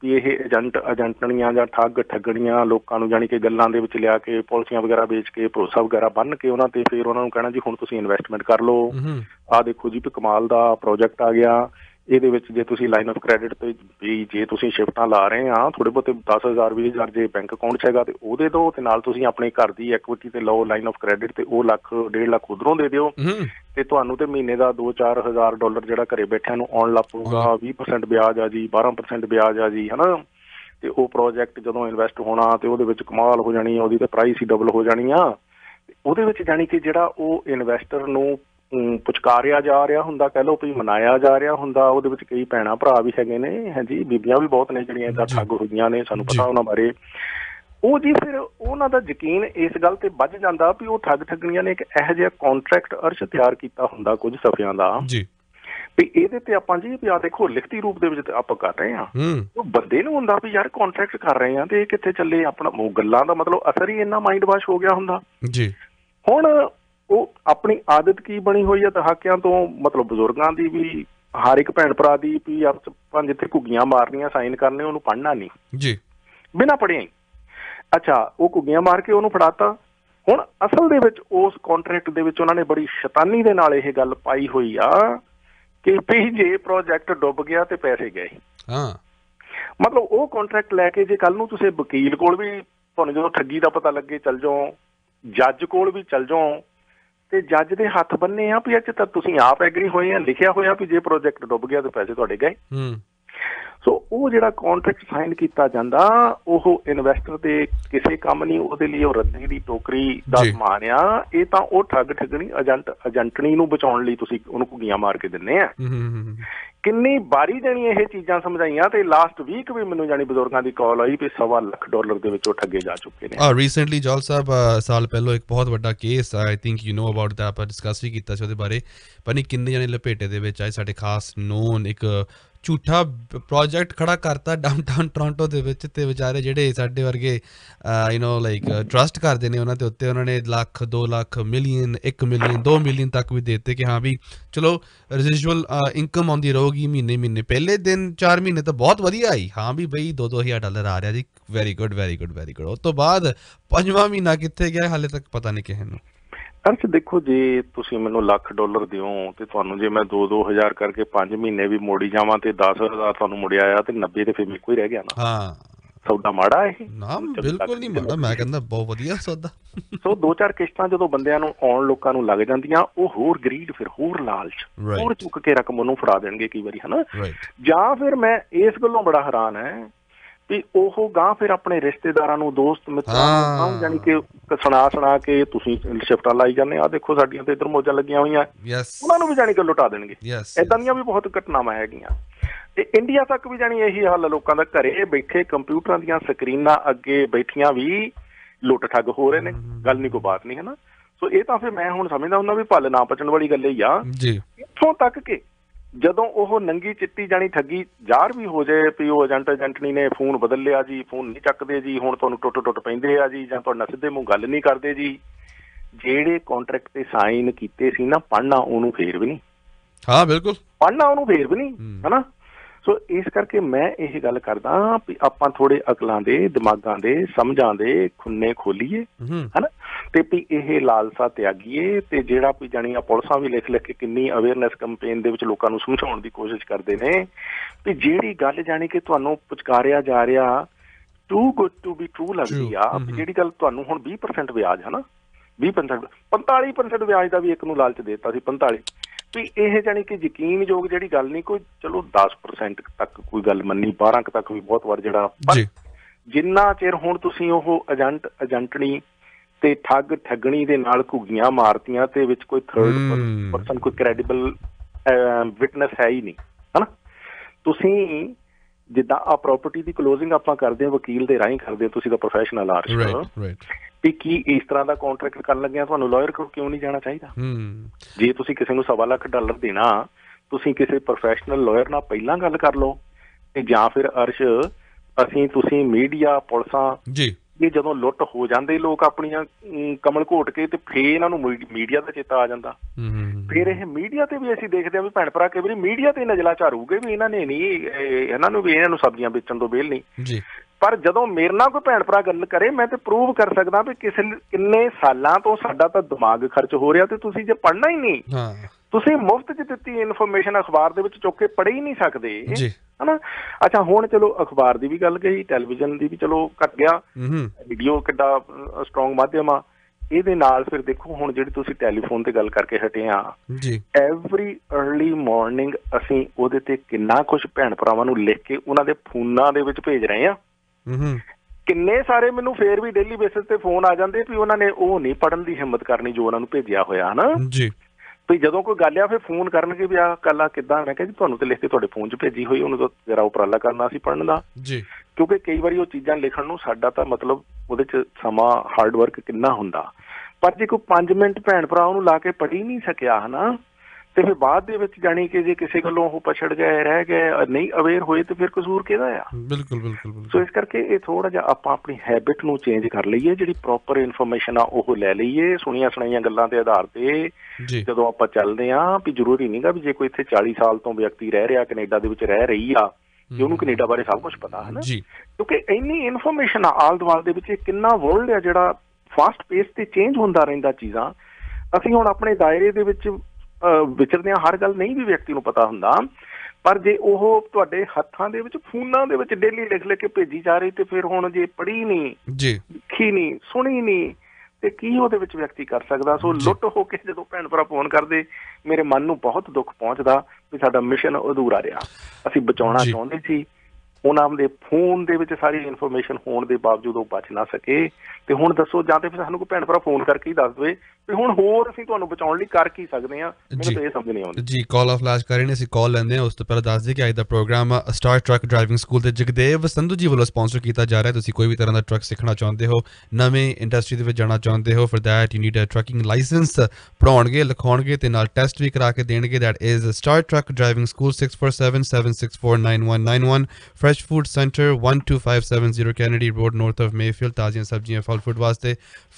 भी इह एजेंटनियां जां ठग ठगणियां लोकां नूं जाणी कि गल्लां दे विच लिआ के पॉलिसियां वगैरह बेच के भरोसा वगैरह बन के उहनां ते फिर उहनां नूं कहणा जी हुण तुसीं इन्वैस्टमेंट कर लो आ देखो जी भी कमाल दा प्रोजेक्ट आ गया ਇਹਦੇ ਵਿੱਚ ਜੇ ਤੁਸੀਂ ਲਾਈਨ ਆਫ ਕ੍ਰੈਡਿਟ ਤੇ ਵੀ ਜੇ ਤੁਸੀਂ ਸ਼ਿਫਟਾਂ ਲਾ ਰਹੇ ਆ ਥੋੜੇ ਬਹੁਤੇ 10,000 20,000 ਜੇ ਬੈਂਕ ਅਕਾਊਂਟ 'ਚ ਹੈਗਾ ਤੇ ਉਹਦੇ ਦੋ ਤੇ ਨਾਲ ਤੁਸੀਂ ਆਪਣੇ ਘਰ ਦੀ ਐਕੁਇਟੀ ਤੇ ਲਓ ਲਾਈਨ ਆਫ ਕ੍ਰੈਡਿਟ ਤੇ ਉਹ 1 ਲੱਖ 1.5 ਲੱਖ ਉਧਰੋਂ ਦੇ ਦਿਓ ਤੇ ਤੁਹਾਨੂੰ ਤੇ ਮਹੀਨੇ ਦਾ 2-4 ਹਜ਼ਾਰ ਡਾਲਰ ਜਿਹੜਾ ਘਰੇ ਬੈਠਿਆਂ ਨੂੰ ਆਉਣ ਲੱਗ ਪਊਗਾ 20% ਵਿਆਜ ਆ ਜੀ 12% ਵਿਆਜ ਆ ਜੀ ਹਨਾ ਤੇ ਉਹ ਪ੍ਰੋਜੈਕਟ ਜਦੋਂ ਇਨਵੈਸਟ ਹੋਣਾ ਤੇ ਉਹਦੇ ਵਿੱਚ ਕਮਾਲ ਹੋ ਜਾਣੀ ਉਹਦੀ ਤੇ ਪ੍ਰਾਈਸ ਹੀ ਡਬਲ ਹੋ ਜਾਣੀ ਆ ਉਹਦੇ ਵਿੱਚ ਜਾਣੀ ਕਿ ਜਿਹੜਾ ਉਹ ਇਨਵੈਸਟਰ ਨੂੰ पुचकारिया जा रहा हुंदा कह लो भी मनाया जा रहा हुंदा उहदे विच कई भैणां भरा भी हैगे ने हां जी बीबियां भी बहुत ने जिहड़ियां इदां ठग होईयां ने सानूं पता उहनां बारे ਉਹ ਜੀ ਫਿਰ ਉਹਨਾਂ ਦਾ ਯਕੀਨ ਇਸ ਗੱਲ ਤੇ ਵੱਜ ਜਾਂਦਾ ਵੀ ਉਹ ਠੱਗ ਠੱਗਣੀਆਂ ਨੇ ਇੱਕ ਇਹੋ ਜਿਹਾ ਕੌਂਟਰੈਕਟ ਅਰਸ਼ ਤਿਆਰ ਕੀਤਾ ਹੁੰਦਾ ਕੁਝ ਸਫਿਆਂ ਦਾ ਵੀ ਇਹਦੇ ਤੇ ਆਪਾਂ ਜੀ ਵੀ ਆ ਦੇਖੋ ਲਿਖਤੀ ਰੂਪ ਦੇ ਵਿੱਚ ਆਪਾਂ ਕਰ ਰਹੇ ਹਾਂ, ਉਹ ਬੰਦੇ ਨੂੰ ਹੁੰਦਾ ਵੀ ਯਾਰ ਕੰਟਰੈਕਟ ਕਰ ਰਹੇ ਹਾਂ ਤੇ ਇਹ ਕਿੱਥੇ ਚੱਲੇ ਆਪਣਾ ਗੱਲਾਂ ਦਾ ਮਤਲਬ ਅਸਰ ਹੀ ਇੰਨਾ ਮਾਈਂਡ ਵਾਸ਼ ਹੋ ਗਿਆ ਹੁੰਦਾ ਜੀ। ਹੁਣ ਉਹ ਆਪਣੀ ਆਦਤ ਕੀ ਬਣੀ ਹੋਈ ਹੈ ਦਹਾਕਿਆਂ ਤੋਂ, ਮਤਲਬ ਬਜ਼ੁਰਗਾਂ ਦੀ ਵੀ ਹਰ ਇੱਕ ਭੈਣ ਭਰਾ ਦੀ ਵੀ ਆਪਾਂ ਜਿੱਥੇ ਘੁੱਗੀਆਂ ਮਾਰਨੀਆਂ ਸਾਈਨ ਕਰਨੇ ਉਹਨੂੰ ਪੜ੍ਹਨਾ ਨਹੀਂ ਜੀ, ਬਿਨਾਂ ਪੜ੍ਹਿਆ ਹੀ ਅੱਛਾ ਉਹ ਘੁੱਗੀਆਂ ਮਾਰ ਕੇ ਉਹਨੂੰ ਫੜਾਤਾ। ਹੁਣ ਅਸਲ ਦੇ ਵਿੱਚ ਉਸ ਕੰਟਰੈਕਟ ਦੇ ਵਿੱਚ ਉਹਨਾਂ ਨੇ ਬੜੀ ਸ਼ੈਤਾਨੀ ਦੇ ਨਾਲ ਇਹ ਗੱਲ ਪਾਈ ਹੋਈ ਆ ਕਿ ਵੀ ਜੇ ਪ੍ਰੋਜੈਕਟ ਡੁੱਬ ਗਿਆ ਤੇ ਪੈਸੇ ਗਏ। ਹਾਂ ਮਤਲਬ ਉਹ ਕੰਟਰੈਕਟ ਲੈ ਕੇ ਜੇ ਕੱਲ ਨੂੰ ਤੁਸੀਂ ਵਕੀਲ ਕੋਲ ਵੀ ਤੁਹਾਨੂੰ ਜਦੋਂ ਠੱਗੀ ਦਾ ਪਤਾ ਲੱਗੇ ਚੱਲ ਜਾਓ, ਜੱਜ ਕੋਲ ਵੀ ਚੱਲ ਜਾਓ ਤੇ ਜੱਜ ਦੇ ਹੱਥ ਬੰਨੇ ਆ ਵੀ ਅੱਜ ਤਾਂ ਤੁਸੀਂ ਆਪ ਐਗਰੀ ਹੋਏ ਆ, ਲਿਖਿਆ ਹੋਇਆ ਵੀ ਜੇ ਪ੍ਰੋਜੈਕਟ ਡੁੱਬ ਗਿਆ ਤੇ ਪੈਸੇ ਤੁਹਾਡੇ ਗਏ। ਸੋ ਉਹ ਜਿਹੜਾ ਕੰਟਰੈਕਟ ਸਾਈਨ ਕੀਤਾ ਜਾਂਦਾ ਉਹ ਇਨਵੈਸਟਰ ਦੇ ਕਿਸੇ ਕੰਮ ਨਹੀਂ, ਉਹਦੇ ਲਈ ਉਹ ਰੱਦੀ ਦੀ ਟੋਕਰੀ ਦਾ ਸਮਾਨ ਆ। ਇਹ ਤਾਂ ਉਹ ਠੱਗ ਠੱਗਣੀ ਏਜੰਟਣੀ ਨੂੰ ਬਚਾਉਣ ਲਈ ਤੁਸੀਂ ਉਹਨੂੰ ਘੁੱਗੀਆਂ ਮਾਰ ਕੇ ਦਿੰਦੇ ਆ। ਕਿੰਨੀ ਵਾਰੀ ਜਾਣੀ ਇਹ ਚੀਜ਼ਾਂ ਸਮਝਾਈਆਂ ਤੇ ਲਾਸਟ ਵੀਕ ਵੀ ਮੈਨੂੰ ਜਾਣੀ ਬਜ਼ੁਰਗਾਂ ਦੀ ਕਾਲ ਆਈ ਵੀ $1.25 ਲੱਖ ਦੇ ਵਿੱਚ ਉਹ ਠੱਗੇ ਜਾ ਚੁੱਕੇ ਨੇ। ਰੀਸੈਂਟਲੀ ਜੋਲ ਸਾਹਿਬ ਸਾਲ ਪਹਿਲਾਂ ਇੱਕ ਬਹੁਤ ਵੱਡਾ case I think you know about ਦਾ ਆਪਾਂ ਡਿਸਕਸ ਵੀ ਕੀਤਾ ਸੀ ਉਹਦੇ ਬਾਰੇ, ਪਰ ਨਹੀਂ ਕਿੰਨੇ ਜਾਣੇ ਲਪੇਟੇ ਦੇ ਵਿੱਚ ਆਏ। ਸਾਡੇ ਖਾਸ ਨੋਨ ਇੱਕ ਝੂਠਾ ਪ੍ਰੋਜੈਕਟ ਖੜਾ ਕਰਤਾ ਡਾਊਨਟਾਊਨ ਟੋਰਾਂਟੋ ਦੇ ਵਿੱਚ ਤੇ ਵਿਚਾਰੇ ਜਿਹੜੇ ਸਾਡੇ ਵਰਗੇ ਯੂ ਨੋ ਲਾਈਕ ਟਰਸਟ ਕਰਦੇ ਨੇ ਉਹਨਾਂ ਦੇ ਉੱਤੇ ਉਹਨਾਂ ਨੇ lakh 2 lakh million 1 million 2 million ਤੱਕ ਵੀ ਦੇ ਦਿੱਤੇ ਕਿ ਹਾਂ ਵੀ ਚਲੋ ਰੈਜ਼ਿਜੂਅਲ ਇਨਕਮ ਆਉਂਦੀ ਰਹੂਗੀ ਮਹੀਨੇ। ਪਹਿਲੇ ਦਿਨ 4 ਮਹੀਨੇ ਤਾਂ ਬਹੁਤ ਵਧੀਆ ਆਈ, ਹਾਂ ਵੀ ਬਈ $2-2,000 ਆ ਰਿਹਾ ਜੀ, ਵੈਰੀ ਗੁੱਡ। ਉਸ ਤੋਂ ਬਾਅਦ 5ਵਾਂ ਮਹੀਨਾ ਕਿੱਥੇ ਗਿਆ ਹਾਲੇ ਤੱਕ ਪਤਾ ਨਹੀਂ ਕਿਸੇ ਨੂੰ। ਅਰਸ਼ ਦੇਖੋ ਜੇ ਤੁਸੀਂ ਮੈਨੂੰ $1 ਲੱਖ ਦਿਓ ਤੇ ਤੁਹਾਨੂੰ ਜੇ ਮੈਂ 2-2,000 ਕਰਕੇ 5 ਮਹੀਨੇ ਵੀ ਮੋੜੀ ਜਾਵਾਂ ਤੇ 10,000 ਤੁਹਾਨੂੰ ਮੁੜਿਆ ਆ ਤੇ 90 ਤੇ ਫਿਰ ਮੇਰੇ ਕੋਲ ਹੀ ਰਹਿ ਗਿਆ ਨਾ। ਸੌਦਾ ਮਾੜਾ ਇਹ ਨਾ, ਬਿਲਕੁਲ ਨਹੀਂ ਮਾੜਾ, ਮੈਂ ਕਹਿੰਦਾ ਬਹੁਤ ਵਧੀਆ ਸੌਦਾ। ਸੋ 2-4 ਕਿਸ਼ਤਾਂ ਜਦੋਂ ਬੰਦਿਆਂ ਨੂੰ ਆਉਣ ਲੋਕਾਂ ਨੂੰ ਲੱਗ ਜਾਂਦੀਆਂ ਉਹ ਹੋਰ ਗਰੀਡ ਫਿਰ ਹੋਰ ਲਾਲਚ ਹੋਰ ਚੁੱਕ ਕੇ ਰਕਮ ਉਹਨੂੰ ਫੜਾ ਦੇਣਗੇ ਕਈ ਵਾਰੀ ਹਨਾ। ਜਾਂ ਫਿਰ ਮੈਂ ਇਸ ਗੱਲੋਂ ਬੜਾ ਹੈਰਾਨ ਹੈ ਵੀ ਉਹ ਗਾਂ ਫਿਰ ਆਪਣੇ ਰਿਸ਼ਤੇਦਾਰਾਂ ਨੂੰ ਦੋਸਤ ਮਿੱਤਰਾਂ ਨੂੰ ਜਾਣੀ ਕਿ ਸੁਣਾ ਕੇ ਤੁਸੀਂ ਸ਼ਿਫਟਾਂ ਲਾਈ ਜਾਂਦੇ ਆ ਦੇਖੋ ਸਾਡੀਆਂ ਤੇ ਇੱਧਰ ਮੌਜਾਂ ਲੱਗੀਆਂ ਹੋਈਆਂ, ਉਹਨਾਂ ਨੂੰ ਵੀ ਜਾਣੀ ਕਿ ਲੁਟਾ ਦੇਣਗੇ। ਏਦਾਂ ਦੀਆਂ ਵੀ ਬਹੁਤ ਘਟਨਾਵਾਂ ਹੈਗੀਆਂ ਤੇ ਇੰਡੀਆ ਤੱਕ ਵੀ ਜਾਣੀ ਇਹੀ ਹਾਲ ਲੋਕਾਂ ਦਾ, ਘਰੇ ਬੈਠੇ ਕੰਪਿਊਟਰਾਂ ਦੀਆਂ ਸਕਰੀਨਾਂ ਅੱਗੇ ਬੈਠੀਆਂ ਵੀ ਲੁੱਟ ਠੱਗ ਹੋ ਰਹੇ ਨੇ। ਗੱਲ ਨਹੀਂ ਕੋਈ ਬਾਤ ਨਹੀਂ ਹੈ ਨਾ। ਸੋ ਇਹ ਤਾਂ ਫਿਰ ਮੈਂ ਹੁਣ ਸਮਝਦਾ ਹੁੰਦਾ ਵੀ ਭੱਲ ਨਾ ਪਚਣ ਵਾਲੀ ਗੱਲ ਹੀ ਆ। ਇੱਥੋਂ ਤੱਕ ਕਿ ਜਦੋਂ ਉਹ ਨੰਗੀ ਚਿੱਟੀ ਜਾਣੀ ਠੱਗੀ ਜ਼ਾਹਰ ਵੀ ਹੋ ਜਾਏ ਵੀ ਉਹ ਏਜੰਟਣੀ ਨੇ ਫੋਨ ਬਦਲ ਲਿਆ ਜੀ, ਫੋਨ ਨਹੀਂ ਚੱਕਦੇ ਜੀ, ਹੁਣ ਤੁਹਾਨੂੰ ਟੁੱਟ ਪੈਂਦੇ ਆ ਜੀ, ਜਾਂ ਤੁਹਾਡਾ ਸਿੱਧੇ ਮੂੰਹ ਗੱਲ ਨਹੀਂ ਕਰਦੇ ਜੀ। ਜਿਹੜੇ ਕੰਟਰੈਕਟ ਤੇ ਸਾਈਨ ਕੀਤੇ ਸੀ ਨਾ ਪੜ੍ਹਨਾ ਉਹਨੂੰ ਫੇਰ ਵੀ ਨਹੀਂ, ਹਾਂ ਬਿਲਕੁਲ ਪੜ੍ਹਨਾ ਉਹਨੂੰ ਫੇਰ ਵੀ ਨਹੀਂ ਹਨਾ। ਸੋ ਇਸ ਕਰਕੇ ਮੈਂ ਇਹ ਗੱਲ ਕਰਦਾ ਵੀ ਆਪਾਂ ਥੋੜੇ ਅਕਲਾਂ ਦੇ ਦਿਮਾਗਾਂ ਦੇ ਸਮਝਾਂ ਦੇ ਖੁੰਨੇ ਖੋਲੀਏ ਹਨਾ ਤੇ ਵੀ ਇਹ ਲਾਲਸਾ ਤਿਆਗੀਏ। ਤੇ ਜਿਹੜਾ ਵੀ ਜਾਣੀ ਆ ਪੁਲਿਸਾਂ ਵੀ ਲਿਖ ਲਿਖ ਕੇ ਕਿੰਨੀ ਅਵੇਅਰਨੈਸ ਕੰਪੇਨ ਦੇ ਵਿੱਚ ਲੋਕਾਂ ਨੂੰ ਸਮਝਾਉਣ ਦੀ ਕੋਸ਼ਿਸ਼ ਕਰਦੇ ਨੇ ਵੀ ਜਿਹੜੀ ਗੱਲ ਜਾਣੀ ਕਿ ਤੁਹਾਨੂੰ ਪੁਚਕਾਰਿਆ ਜਾ ਰਿਹਾ too good to be true ਲੱਗਦੀ ਆ, ਜਿਹੜੀ ਗੱਲ ਤੁਹਾਨੂੰ ਹੁਣ 20% ਵਿਆਜ ਹਨਾ 20% 45% ਵਿਆਜ ਦਾ ਵੀ ਇੱਕ ਨੂੰ ਲਾਲਚ ਦੇਤਾ ਸੀ 45 ਵੀ ਇਹ ਜਾਣੀ ਕਿ ਯਕੀਨਯੋਗ ਜਿਹੜੀ ਗੱਲ ਨਹੀਂ ਕੋਈ ਚਲੋ 10% ਤੱਕ ਕੋਈ ਗੱਲ ਮੰਨੀ 12 ਤੱਕ ਵੀ ਬਹੁਤ ਵਾਰ ਜਿਹੜਾ, ਪਰ ਜਿੰਨਾ ਚਿਰ ਹੁਣ ਤੁਸੀਂ ਉਹ ਏਜੰਟਣੀ ਤੇ ਠੱਗ ਠੱਗਣੀ ਦੇ ਨਾਲ ਘੁੱਗੀਆਂ ਮਾਰਤੀਆਂ ਤੇ ਵਿੱਚ ਕੋਈ ਥਰਡ ਪਰਸਨ ਕੋਈ ਕ੍ਰੈਡੀਬਲ ਵਿਟਨੈਸ ਹੈ ਹੀ ਨਹੀਂ ਹਨਾ। ਤੁਸੀਂ ਜਿੱਦਾਂ ਆ ਪ੍ਰੋਪਰਟੀ ਦੀ ਕਲੋਜ਼ਿੰਗ ਆਪਾਂ ਕਰਦੇ ਹਾਂ ਵਕੀਲ ਦੇ ਰਾਹੀਂ ਕਰਦੇ, ਤੁਸੀਂ ਤਾਂ ਪ੍ਰੋਫੈਸ਼ਨਲ ਆਰਟਿਸਟ ਵੀ ਕੀ ਇਸ ਤਰ੍ਹਾਂ ਦਾ ਕੰਟਰੈਕਟ ਕਰਨ ਲੱਗਿਆ ਤੁਹਾਨੂੰ ਲਾਇਰ ਕੋਲ ਕਿਉਂ ਨਹੀਂ ਜਾਣਾ ਚਾਹੀਦਾ? ਜੇ ਤੁਸੀਂ ਕਿਸੇ ਨੂੰ $1.25 ਲੱਖ ਦੇਣਾ ਤੁਸੀਂ ਕਿਸੇ ਪ੍ਰੋਫੈਸ਼ਨਲ ਲਾਇਰ ਨਾਲ ਪਹਿਲਾਂ ਗੱਲ ਕਰ ਲਓ। ਤੇ ਜਾਂ ਫਿਰ ਅਰਸ਼ ਅਸੀਂ ਤੁਸੀਂ ਮੀਡੀਆ ਪੁਲਿਸਾਂ ਜੀ ਇਹ ਜਦੋਂ ਲੁੱਟ ਹੋ ਜਾਂਦੇ ਲੋਕ ਆਪਣੀਆਂ ਕਮਲ ਘੋਟ ਕੇ ਤੇ ਫੇਰ ਇਹਨਾਂ ਨੂੰ ਮੀਡੀਆ ਦਾ ਚੇਤਾ ਆ ਜਾਂਦਾ। ਫਿਰ ਇਹ ਮੀਡੀਆ ਤੇ ਵੀ ਅਸੀਂ ਦੇਖਦੇ ਹਾਂ ਵੀ ਭੈਣ ਭਰਾ ਕਈ ਵਾਰੀ ਮੀਡੀਆ ਤੇ ਨਜਲਾ ਝਾੜੂਗੇ ਵੀ ਇਹਨਾਂ ਨੇ ਨਹੀਂ ਇਹਨਾਂ ਨੂੰ ਵੀ ਇਹਨਾਂ ਨੂੰ ਸਬਜ਼ੀਆਂ ਵੇਚਣ ਤੋਂ ਵਿਹਲ ਨਹੀਂ ਜੀ। ਪਰ ਜਦੋਂ ਮੇਰੇ ਨਾਲ ਕੋਈ ਭੈਣ ਭਰਾ ਗੱਲ ਕਰੇ ਮੈਂ ਤੇ ਪ੍ਰੂਵ ਕਰ ਸਕਦਾ ਵੀ ਕਿਸੇ ਕਿੰਨੇ ਸਾਲਾਂ ਤੋਂ ਸਾਡਾ ਤਾਂ ਦਿਮਾਗ ਖਰਚ ਹੋ ਰਿਹਾ ਤੇ ਤੁਸੀਂ ਜੇ ਪੜ੍ਹਨਾ ਹੀ ਨਹੀਂ, ਤੁਸੀਂ ਮੁਫ਼ਤ ਚ ਦਿੱਤੀ ਇਨਫੋਰਮੇਸ਼ਨ ਅਖਬਾਰ ਦੇ ਵਿੱਚ ਚੁੱਕ ਕੇ ਪੜ੍ਹ ਹੀ ਨਹੀਂ ਸਕਦੇ ਹਨਾ। ਅੱਛਾ ਹੁਣ ਚਲੋ ਅਖਬਾਰ ਦੀ ਵੀ ਗੱਲ ਕਹੀ, ਟੈਲੀਵਿਜ਼ਨ ਦੀ ਵੀ ਚਲੋ ਘੱਟ ਗਿਆ, ਵੀਡੀਓ ਕਿੱਡਾ ਸਟਰੋਂਗ ਮਾਧਿਅਮ ਆ। ਇਹਦੇ ਨਾਲ ਫਿਰ ਦੇਖੋ ਹੁਣ ਜਿਹੜੀ ਤੁਸੀਂ ਟੈਲੀਫੋਨ ਤੇ ਗੱਲ ਕਰਕੇ ਹਟੇ ਆ ਐਵਰੀ ਅਰਲੀ ਮਾਰਨਿੰਗ ਅਸੀਂ ਉਹਦੇ ਤੇ ਕਿੰਨਾ ਕੁਛ ਭੈਣ ਭਰਾਵਾਂ ਨੂੰ ਲਿਖ ਕੇ ਉਹਨਾਂ ਦੇ ਫੋਨਾਂ ਦੇ ਵਿੱਚ ਭੇਜ ਰਹੇ ਆ। ਕਿੰਨੇ ਸਾਰੇ ਮੈਨੂੰ ਫੇਰ ਵੀ ਡੇਲੀ ਬੇਸਿਸ ਤੇ ਫੋਨ ਆ ਜਾਂਦੇ ਵੀ ਉਹਨਾਂ ਨੇ ਉਹ ਨਹੀਂ ਪੜ੍ਹਨ ਦੀ ਹਿੰਮਤ ਕਰਨੀ ਜੋ ਉਹਨਾਂ ਨੂੰ ਭੇਜਿਆ ਹੋਇਆ ਹਨਾ ਜੀ। ਵੀ ਜਦੋਂ ਕੋਈ ਗੱਲ ਆ ਫਿਰ ਫੋਨ ਕਰਨਗੇ ਵੀ ਆਹ ਕੱਲਾ ਕਿੱਦਾਂ, ਮੈਂ ਕਿਹਾ ਜੀ ਤੁਹਾਨੂੰ ਤੇ ਲਿਖ ਕੇ ਤੁਹਾਡੇ ਫੋਨ 'ਚ ਭੇਜੀ ਹੋਈ, ਉਹਨੂੰ ਤਾਂ ਜ਼ਰਾ ਉਪਰਾਲਾ ਕਰਨਾ ਸੀ ਪੜ੍ਹਨ ਦਾ ਜੀ। ਕਿਉਂਕਿ ਕਈ ਵਾਰੀ ਉਹ ਚੀਜ਼ਾਂ ਲਿਖਣ ਨੂੰ ਸਾਡਾ ਤਾਂ ਮਤਲਬ ਉਹਦੇ 'ਚ ਸਮਾਂ ਹਾਰਡ ਵਰਕ ਕਿੰਨਾ ਹੁੰਦਾ, ਪਰ ਜੇ ਕੋਈ 5 ਮਿੰਟ ਭੈਣ ਭਰਾ ਉਹਨੂੰ ਲਾ ਕੇ ਪੜ੍ਹ ਹੀ ਨਹੀਂ ਸਕਿਆ ਹਨਾ ਤੇ ਫਿਰ ਬਾਅਦ ਦੇ ਵਿੱਚ ਜਾਣੀ ਕਿ ਜੇ ਕਿਸੇ ਕੋਲੋਂ ਉਹ ਪਛੜ ਗਏ ਰਹਿ ਗਏ ਨਹੀਂ ਅਵੇਅਰ ਹੋਏ ਤੇ ਫਿਰ ਕਸੂਰ ਕਿਹਦਾ ਆ? ਬਿਲਕੁਲ ਬਿਲਕੁਲ। ਸੋ ਇਸ ਕਰਕੇ ਇਹ ਥੋੜਾ ਜਿਹਾ ਆਪਾਂ ਆਪਣੀ ਹੈਬਿਟ ਨੂੰ ਚੇਂਜ ਕਰ ਲਈਏ, ਜਿਹੜੀ ਪ੍ਰੋਪਰ ਇਨਫੋਰਮੇਸ਼ਨ ਆ ਉਹ ਲੈ ਲਈਏ ਸੁਣੀਆਂ ਸੁਣਾਈਆਂ ਗੱਲਾਂ ਦੇ ਆਧਾਰ ਤੇ ਜਦੋਂ ਆਪਾਂ ਚੱਲਦੇ ਹਾਂ। ਵੀ ਜ਼ਰੂਰੀ ਨੀ ਗਾ ਵੀ ਜੇ ਕੋਈ ਇੱਥੇ 40 ਸਾਲ ਤੋਂ ਵਿਅਕਤੀ ਰਹਿ ਰਿਹਾ ਕੈਨੇਡਾ ਦੇ ਵਿੱਚ ਰਹਿ ਰਹੀ ਆ ਤੇ ਉਹਨੂੰ ਕੈਨੇਡਾ ਬਾਰੇ ਸਭ ਕੁਛ ਪਤਾ ਹੈ ਨਾ, ਕਿਉਂਕਿ ਇੰਨੀ ਇਨਫੋਰਮੇਸ਼ਨ ਆ ਆਲ ਦੁਆਲ ਦੇ ਵਿੱਚ। ਕਿੰਨਾ ਵਰਲਡ ਆ ਜਿਹੜਾ ਫਾਸਟ ਪੇਸ ਤੇ ਚੇਂਜ ਹੁੰਦਾ ਰਹਿੰਦਾ ਚੀਜ਼ਾਂ। ਅਸੀਂ ਹੁਣ ਆਪਣੇ ਦਾਇਰੇ ਦੇ ਵਿੱਚ ਵਿਚਰਦਿਆਂ ਹਰ ਗੱਲ ਨਹੀਂ ਵੀ ਵਿਅਕਤੀ ਨੂੰ ਪਤਾ ਹੁੰਦਾ, ਪਰ ਜੇ ਉਹ ਤੁਹਾਡੇ ਹੱਥਾਂ ਦੇ ਵਿੱਚ ਫੋਨਾਂ ਦੇ ਵਿੱਚ ਡੇਲੀ ਲਿਖ ਲਿਖ ਕੇ ਭੇਜੀ ਜਾ ਰਹੀ ਤੇ ਫਿਰ ਹੁਣ ਜੇ ਪੜ੍ਹੀ ਨੀ ਲਿਖੀ ਨੀ ਸੁਣੀ ਨੀ ਤੇ ਕੀ ਉਹਦੇ ਵਿੱਚ ਵਿਅਕਤੀ ਕਰ ਸਕਦਾ? ਸੋ ਲੁੱਟ ਹੋ ਕੇ ਜਦੋਂ ਭੈਣ ਭਰਾ ਫੋਨ ਕਰਦੇ ਮੇਰੇ ਮਨ ਨੂੰ ਬਹੁਤ ਦੁੱਖ ਪਹੁੰਚਦਾ ਵੀ ਸਾਡਾ ਮਿਸ਼ਨ ਅਧੂਰਾ ਰਿਹਾ। ਅਸੀਂ ਬਚਾਉਣਾ ਚਾਹੁੰਦੇ ਸੀ ਉਹਨਾਂ ਦੇ ਫੋਨ ਦੇ ਵਿੱਚ ਸਾਰੀ ਇਨਫੋਰਮੇਸ਼ਨ ਹੋਣ ਦੇ ਬਾਵਜੂਦ ਉਹ ਬਚ ਨਾ ਸਕੇ। ਤੇ ਹੁਣ ਦੱਸੋ ਜਾਂ ਤੇ ਫਿਰ ਸਾਨੂੰ ਕੋਈ ਭੈਣ ਭਰਾ ਫੋਨ ਕਰਕੇ ਹੀ ਦੱਸ ਦੇਵੇ ਵੀ ਹੁਣ ਹੋਰ ਅਸੀਂ ਤੁਹਾਨੂੰ ਬਚਾਉਣ ਲਈ ਕਰ ਕੀ ਸਕਦੇ ਹਾਂ, ਮੈਨੂੰ ਤਾਂ ਇਹ ਸਮਝ ਨਹੀਂ ਆਉਂਦੀ ਜੀ। ਕਾਲ ਆਫ ਲਾਸ਼ ਕਰ ਰਹੇ ਨੇ ਅਸੀਂ ਕਾਲ ਲੈਂਦੇ ਹਾਂ। ਉਸ ਤੋਂ ਪਹਿਲਾਂ ਦੱਸ ਦੇ ਕਿ ਅੱਜ ਦਾ program star truck driving school ਦੇ ਜਗਦੇਵ ਸੰਧੂ ਜੀ ਵੱਲੋਂ ਸਪਾਂਸਰ ਕੀਤਾ ਜਾ ਰਿਹਾ। ਤੁਸੀਂ ਕੋਈ ਵੀ ਤਰ੍ਹਾਂ ਦਾ ਟਰੱਕ ਸਿੱਖਣਾ ਚਾਹੁੰਦੇ ਹੋ, ਨਵੇਂ ਇੰਡਸਟਰੀ ਦੇ ਵਿੱਚ ਜਾਣਾ ਚਾਹੁੰਦੇ ਹੋ, ਫਿਰ that you need a trucking license, ਪੜ੍ਹਾਉਣਗੇ ਲਿਖਾਉਣਗੇ ਤੇ ਨਾਲ ਟੈਸਟ ਵੀ ਕਰਾ ਕੇ ਦੇਣਗੇ। That is star truck driving school 6477649191 Fresh Food Center 12570 Kennedy Road north of Mayfield। ताज़ियाँ सब्जियाँ फल फूड वास्ते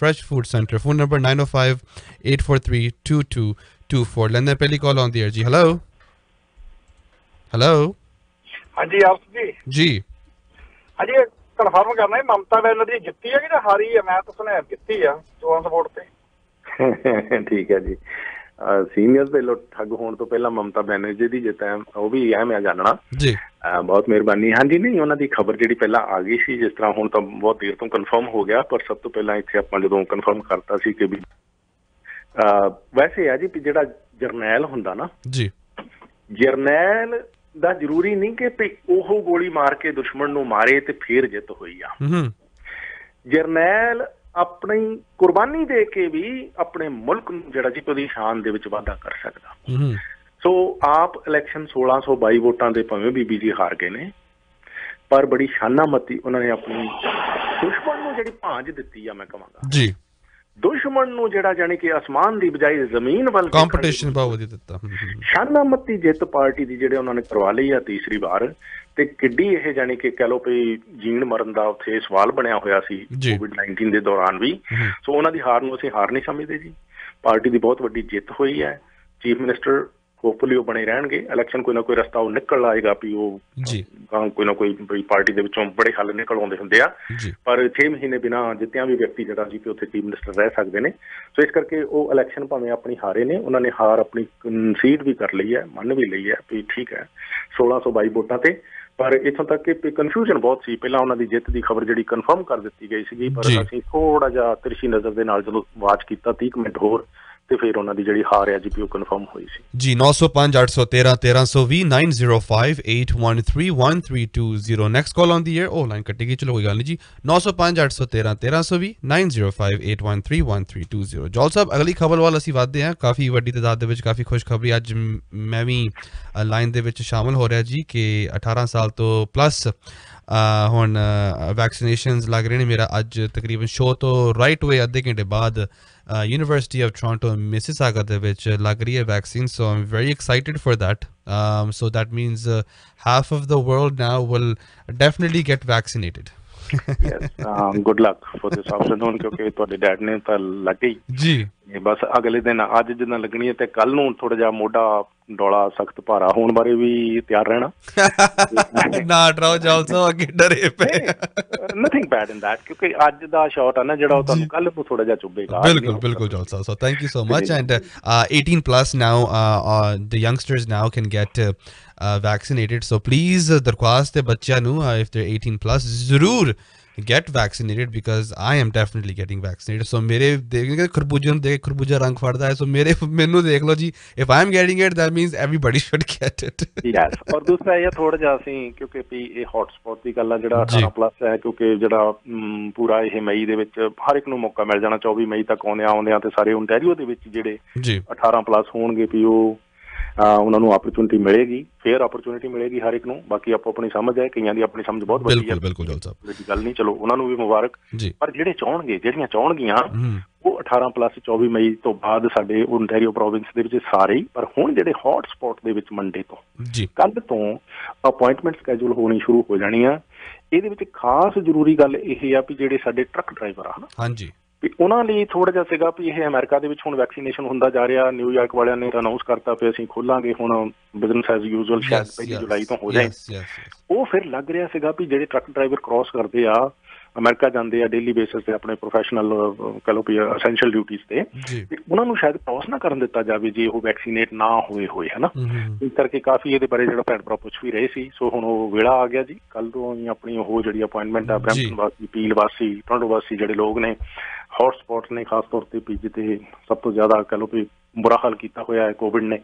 Fresh Food Center phone number 9058432224। लेंदे पहली कॉल ऑन दी है जी। हेलो हेलो हाँ जी आप जी जी हाँ जी कन्फर्म करना है ममता बनर्जी जीती है कि ना हारी है? मैं तो सुना है जीती है जोन सपोर्ट पे। ठीक है जी। ਸੀਨੀਅਰ ਦੇ ਠੱਗ ਹੋਣ ਤੋਂ ਪਹਿਲਾਂ ਮਮਤਾ ਬੈਨਰਜੀ ਦੀ ਜਿੱਤ ਹੈ ਉਹ ਵੀ ਅਹਿਮ ਹੈ ਜਾਣਨਾ ਜੀ, ਬਹੁਤ ਮਿਹਰਬਾਨੀ। ਹਾਂਜੀ ਨਹੀਂ ਉਹਨਾਂ ਦੀ ਖਬਰ ਜਿਹੜੀ ਪਹਿਲਾਂ ਆ ਗਈ ਸੀ, ਜਿਸ ਤਰ੍ਹਾਂ ਹੁਣ ਤਾਂ ਬਹੁਤ ਦੇਰ ਤੋਂ ਕਨਫਰਮ ਹੋ ਗਿਆ, ਪਰ ਸਭ ਤੋਂ ਪਹਿਲਾਂ ਇੱਥੇ ਆਪਾਂ ਜਦੋਂ ਕਨਫਰਮ ਕਰਤਾ ਸੀ ਕਿ ਵੀ ਵੈਸੇ ਆ ਜੀ ਜਿਹੜਾ ਜਰਨੈਲ ਹੁੰਦਾ ਨਾ ਜੀ, ਜਰਨੈਲ ਦਾ ਜ਼ਰੂਰੀ ਨਹੀਂ ਕਿ ਉਹ ਗੋਲੀ ਮਾਰ ਕੇ ਦੁਸ਼ਮਣ ਨੂੰ ਮਾਰੇ ਤੇ ਫੇਰ ਜਿੱਤ ਹੋਈ ਆ। ਜਰਨੈਲ ਆਪਣੀ ਕੁਰਬਾਨੀ ਦੇ ਕੇ ਵੀ ਆਪਣੇ ਮੁਲਕ ਨੂੰ ਜਿਹੜਾ ਜੀ ਉਹਦੀ ਸ਼ਾਨ ਦੇ ਵਿੱਚ ਵਾਧਾ ਕਰ ਸਕਦਾ। ਸੋ ਆਪ ਇਲੈਕਸ਼ਨ 1622 ਵੋਟਾਂ ਦੇ ਭਾਵੇਂ ਬੀਬੀ ਜੀ ਹਾਰ ਗਏ ਨੇ, ਪਰ ਬੜੀ ਸ਼ਾਨਾਮਤੀ ਉਹਨਾਂ ਨੇ ਆਪਣੀ ਦੁਸ਼ਮਣ ਨੂੰ ਜਿਹੜੀ ਭਾਂਜ ਦਿੱਤੀ ਆ। ਮੈਂ ਕਹਾਂਗਾ ਜੀ ਦੁਸ਼ਮਣ ਨੂੰ ਜਿਹੜਾ ਜਾਣੀ ਕਿ ਅਸਮਾਨ ਦੀ ਬਜਾਏ ਜ਼ਮੀਨ ਵੱਲ ਕੰਪੀਟੀਸ਼ਨ ਬਹੁਤ ਵਧੀਆ ਦਿੱਤਾ। ਸ਼ਾਨਾਮਤੀ ਜਿੱਤ ਪਾਰਟੀ ਦੀ ਜਿਹੜੇ ਉਹਨਾਂ ਨੇ ਕਰਵਾ ਲਈ ਆ ਤੀਸਰੀ ਵਾਰ। ਤੇ ਕਿੱਡੀ ਇਹ ਜਾਣੀ ਕਿ ਕਹਿ ਲਓ ਵੀ ਜੀਣ ਮਰਨ ਦਾ ਉੱਥੇ ਸਵਾਲ ਬਣਿਆ ਹੋਇਆ ਸੀ COVID-19 ਦੇ ਦੌਰਾਨ ਵੀ। ਸੋ ਉਹਨਾਂ ਦੀ ਹਾਰ ਨੂੰ ਅਸੀਂ ਹਾਰ ਨਹੀਂ ਸਮਝਦੇ ਜੀ, ਪਾਰਟੀ ਦੀ ਬਹੁਤ ਵੱਡੀ ਜਿੱਤ ਹੋਈ ਹੈ। ਚੀਫ ਮਿਨਿਸਟਰ ਹੋਪਫੁਲੀ ਉਹ ਬਣੇ ਰਹਿਣਗੇ, ਇਲੈਕਸ਼ਨ ਕੋਈ ਨਾ ਕੋਈ ਰਸਤਾ ਉਹ ਨਿਕਲ ਆਏਗਾ ਵੀ ਉਹ ਕੋਈ ਨਾ ਕੋਈ ਪਾਰਟੀ ਦੇ ਵਿੱਚੋਂ ਬੜੇ ਹੱਲ ਨਿਕਲ ਆਉਂਦੇ ਹੁੰਦੇ ਆ, ਪਰ 6 ਮਹੀਨੇ ਬਿਨਾਂ ਜਿੱਤਿਆਂ ਵੀ ਵਿਅਕਤੀ ਜਿਹੜਾ ਜੀ ਉੱਥੇ ਚੀਫ ਮਿਨਿਸਟਰ ਰਹਿ ਸਕਦੇ ਨੇ। ਸੋ ਇਸ ਕਰਕੇ ਉਹ ਇਲੈਕਸ਼ਨ ਭਾਵੇਂ ਆਪਣੀ ਹਾਰੇ ਨੇ, ਉਹਨਾਂ ਨੇ ਹਾਰ ਆਪਣੀ ਕਨਸੀਡ ਵੀ ਕਰ ਲਈ ਹੈ, ਮੰਨ ਵੀ ਲਈ ਹੈ ਵੀ ਠੀਕ ਹੈ 1622 ਵੋਟਾਂ ਤੇ। ਪਰ ਇੱਥੋਂ ਤੱਕ ਕਿ ਕਨਫਿਊਜ਼ਨ ਬਹੁਤ ਸੀ, ਪਹਿਲਾਂ ਉਹਨਾਂ ਦੀ ਜਿੱਤ ਦੀ ਖਬਰ ਜਿਹੜੀ ਕਨਫਰਮ ਕਰ ਦਿੱਤੀ ਗਈ ਸੀਗੀ, ਪਰ ਅਸੀਂ ਥੋੜਾ ਜਿਹਾ ਤਿਰਛੀ ਨਜ਼ਰ ਦੇ ਨਾਲ ਜਦੋਂ ਵਾਚ ਕੀਤਾ 30 ਮਿੰਟ ਹੋਰ ਤੇ ਫਿਰ ਉਹਨਾਂ ਦੀ ਜਿਹੜੀ ਹਾਰ ਹੈ ਜੀ ਉਹ ਕਨਫਰਮ ਹੋਈ ਸੀ ਜੀ। 90581320 ਨੈਕਸਟ ਕਾਲ ਆਉਂਦੀ ਹੈ। ਉਹ ਲਾਈਨ ਕੱਟੇਗੀ, ਚਲੋ ਕੋਈ ਗੱਲ ਨਹੀਂ ਜੀ। 90581320 ਜੋਲ ਸਾਹਿਬ ਅਗਲੀ ਖਬਰ ਵੱਲ ਅਸੀਂ ਵੱਧਦੇ ਹਾਂ। ਕਾਫੀ ਵੱਡੀ ਤਾਦਾਦ ਦੇ ਵਿੱਚ ਕਾਫੀ ਖੁਸ਼ਖਬਰੀ ਅੱਜ ਮੈਂ ਵੀ ਲਾਈਨ ਦੇ ਵਿੱਚ ਸ਼ਾਮਲ ਹੋ ਰਿਹਾ ਜੀ ਕਿ 18 ਸਾਲ ਤੋਂ ਪਲੱਸ ਹੁਣ ਵੈਕਸੀਨੇਸ਼ਨਸ ਲੱਗ ਰਹੇ ਨੇ। ਮੇਰਾ ਅੱਜ ਤਕਰੀਬਨ ਸ਼ੋਅ ਤੋਂ ਰਾਈਟ ਵੇ ਅੱਧੇ ਘੰਟੇ ਬਾਅਦ ਯੂਨੀਵਰਸਿਟੀ ਆਫ ਟੋਰਾਂਟੋ ਮਿਸੀਸਾਗਾ ਦੇ ਵਿੱਚ ਲੱਗ ਰਹੀ ਹੈ vaccine. So I'm very excited for that. So that means half of the world now will definitely get vaccinated. Good luck for this afternoon, ਕਿਉਂਕਿ ਤੁਹਾਡੇ ਡੈਡ ਨੇ ਤਾਂ ਲੱਗ ਗਈ ਜੀ, ਬਸ ਅਗਲੇ ਦਿਨ ਅੱਜ ਜਿੱਦਾਂ ਲੱਗਣੀ ਹੈ ਤੇ ਕੱਲ ਨੂੰ ਥੋੜਾ ਜਿਹਾ ਮੋਢਾ ਡੋਲਾ ਸਖਤ ਭਾਰਾ ਹੋਣ ਬਾਰੇ ਵੀ ਤਿਆਰ ਰਹਿਣਾ। ਨਾ ਡਰਾਓ ਜਾਲਸੋ, ਅੱਗੇ ਡਰੇ ਪਏ ਨਥਿੰਗ ਬੈਡ ਇਨ ਦੈਟ, ਕਿਉਂਕਿ ਅੱਜ ਦਾ ਸ਼ਾਟ ਆ ਨਾ ਜਿਹੜਾ ਉਹ ਤੁਹਾਨੂੰ ਕੱਲ ਨੂੰ ਥੋੜਾ ਜਿਹਾ ਚੁੱਭੇਗਾ। ਬਿਲਕੁਲ ਬਿਲਕੁਲ ਜਾਲਸਾ। So thank you so much. And 18 plus now the youngsters now can get vaccinated. So please ਦਰਖਾਸਤ ਹੈ ਬੱਚਿਆਂ ਨੂੰ, ਇਫ ਦੇ 18 ਪਲੱਸ ਜ਼ਰੂਰ get vaccinated because I am definitely getting vaccinated. So mere dekh kharbooja nu dekh kharbooja rang fadda hai, so mere mainu dekh lo ji, if I am getting it that means everybody should get it. Yes, aur dusra ye thoda ja si kyunki eh hotspot di galla jada 18 plus hai, kyunki jada pura eh May de vich har ik nu mauka mil jana 24 May tak aunde aunde te sare Ontario de vich jede 18 plus honge pi oh उन्होंने opportunity मिलेगी, fair opportunity मिलेगी हर एक नूं। बाकी आपो अपनी समझ है, कईयां दी अपनी समझ बहुत वधी है, बिल्कुल गल नहीं, चलो उन्होंने भी मुबारक। पर जिहड़े चाहणगे, जिहड़ियां चाहणगियां ਉਹ 18 ਪਲੱਸ 24 ਮਈ ਤੋਂ ਬਾਅਦ ਸਾਡੇ ਓਨਟਾਰੀਓ ਪ੍ਰੋਵਿੰਸ ਦੇ ਵਿੱਚ ਸਾਰੇ, ਪਰ ਹੁਣ ਜਿਹੜੇ ਹੌਟ ਸਪੌਟ ਦੇ ਵਿੱਚ ਮੰਡੇ ਤੋਂ ਕੱਲ ਤੋਂ ਅਪਾਇੰਟਮੈਂਟ ਸਕੇਜੂਲ ਹੋਣੀ ਸ਼ੁਰੂ ਹੋ ਜਾਣੀਆਂ। ਇਹਦੇ ਵਿੱਚ ਖਾਸ ਜ਼ਰੂਰੀ ਗੱਲ ਇਹ ਆ ਵੀ ਜਿਹੜੇ ਸਾਡੇ ਟਰੱਕ ਡਰਾਈਵਰ ਆ, ਹਾਂਜੀ, ਵੀ ਉਹਨਾਂ ਲਈ ਥੋੜਾ ਜਿਹਾ ਸੀਗਾ ਵੀ ਇਹ ਅਮਰੀਕਾ ਦੇ ਵਿੱਚ ਹੁਣ ਵੈਕਸੀਨੇਸ਼ਨ ਹੁੰਦਾ ਜਾ ਰਿਹਾ। ਨਿਊਯਾਰਕ ਵਾਲਿਆਂ ਨੇ ਅਨਾਉਂਸ ਕਰਤਾ ਵੀ ਅਸੀਂ ਖੋਲਾਂਗੇ ਹੁਣ ਬਿਜ਼ਨਸ ਐਜ਼ ਯੂਜ਼ੁਅਲ, ਸ਼ਾਇਦ 1 ਜੁਲਾਈ ਤੋਂ ਹੋ ਜਾਏ। ਉਹ ਫਿਰ ਲੱਗ ਰਿਹਾ ਸੀਗਾ ਵੀ ਜਿਹੜੇ ਟਰੱਕ ਡਰਾਈਵਰ ਕ੍ਰੋਸ ਕਰਦੇ ਆ, ਅਮਰੀਕਾ ਜਾਂਦੇ ਆ ਡੇਲੀ ਬੇਸਿਸ ਤੇ ਆਪਣੇ ਪ੍ਰੋਫੈਸ਼ਨਲ ਕਹਿ ਲਓ ਵੀ ਅਸੈਂਸ਼ੀਅਲ ਡਿਊਟੀਜ਼ ਤੇ, ਉਹਨਾਂ ਨੂੰ ਸ਼ਾਇਦ ਕ੍ਰੋਸ ਨਾ ਕਰਨ ਦਿੱਤਾ ਜਾਵੇ ਜੇ ਉਹ ਵੈਕਸੀਨੇਟ ਨਾ ਹੋਏ ਹੋਏ, ਹੈ ਨਾ। ਇਸ ਕਰਕੇ ਕਾਫੀ ਇਹਦੇ ਬਾਰੇ ਜਿਹੜਾ ਭੈਣ ਭਰਾ ਪੁੱਛ ਵੀ ਰਹੇ ਸੀ, ਸੋ ਹੁਣ ਉਹ ਵੇਲਾ ਆ ਗਿਆ ਜੀ। ਕੱਲ ਤੋਂ ਆਪਣੀ ਉਹ ਜਿਹੜੀ ਅਪਾਇੰਟਮੈਂਟ ਆ ਬ੍ਰੈਂਪਟਨ ਵਾਸੀ, ਪੀਲ ਵਾਸੀ, ਟੋਰਾਂਟੋ ਵਾਸੀ ਜਿਹੜੇ ਲੋਕ ਨੇ, ਹੌਟ ਸਪੌਟਸ ਨੇ ਖਾਸ ਤੌਰ ਤੇ ਪੀਜੀ ਤੇ ਸਭ ਤੋਂ ਜ਼ਿਆਦਾ ਕਹਿ ਲਓ ਵੀ ਬੁਰਾ ਹਾਲ ਕੀਤਾ ਹੋਇਆ ਹੈ ਕੋਵਿਡ ਨੇ,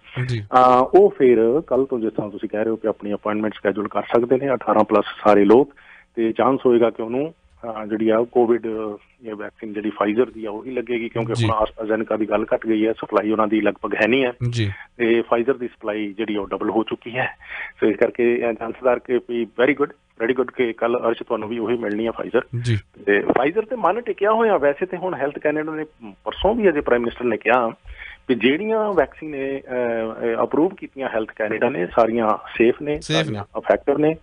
ਉਹ ਫਿਰ ਕੱਲ ਤੋਂ ਜਿਸ ਤਰ੍ਹਾਂ ਤੁਸੀਂ ਕਹਿ ਰਹੇ ਹੋ ਕਿ ਆਪਣੀ ਅਪਾਇੰਟਮੈਂਟ ਸਕੈਜੂਲ ਕਰ ਸਕਦੇ ਨੇ 18+ ਸਾਰੇ ਲੋਕ। ਤੇ ਚਾਂਸ ਹੋਏਗਾ ਕਿ ਉਹਨੂੰ ਜਿਹੜੀ ਆ ਕੋਵਿਡ ਵੈਕਸੀਨ ਜਿਹੜੀ ਫਾਈਜ਼ਰ ਦੀ ਆ ਉਹੀ ਲੱਗੇਗੀ, ਕਿਉਂਕਿ ਹੁਣ ਆਸਟਰਾਜ਼ੈਨੇਕਾ ਦੀ ਗੱਲ ਘੱਟ ਗਈ ਹੈ, ਸਪਲਾਈ ਉਹਨਾਂ ਦੀ ਲਗਭਗ ਹੈ ਨਹੀਂ ਹੈ, ਤੇ ਫਾਈਜ਼ਰ ਦੀ ਸਪਲਾਈ ਜਿਹੜੀ ਉਹ ਡਬਲ ਹੋ ਚੁੱਕੀ ਹੈ। ਸੋ ਇਸ ਕਰਕੇ ਚਾਂਸਦਾਰ ਕਿ ਵੈਰੀ ਗੁੱਡ, ਵੈਰੀ ਗੁੱਡ ਕਿ ਕੱਲ ਅਰਸ਼ ਤੁਹਾਨੂੰ ਵੀ ਉਹੀ ਮਿਲਣੀ ਆ ਫਾਈਜ਼ਰ। ਤੇ ਫਾਈਜ਼ਰ ਤੇ ਮਨ ਟਿਕਿਆ ਹੋਇਆ ਵੈਸੇ ਤੇ। ਹੁਣ ਹੈਲਥ ਕੈਨੇਡਾ ਨੇ ਪਰਸੋਂ ਵੀ ਅਜੇ ਪ੍ਰਾਈਮ ਮਿਨਿਸਟਰ ਨੇ ਕਿਹਾ ਵੀ ਜਿਹੜੀਆਂ ਵੈਕਸੀਨ ਅਪਰੂਵ ਕੀਤੀਆਂ ਹੈਲਥ ਕੈਨੇਡਾ ਨੇ ਸਾਰੀਆਂ ਸੇਫ ਨੇ, ਸਾਰੀਆਂ ਇਫੈਕਟਿਵ ਨੇ।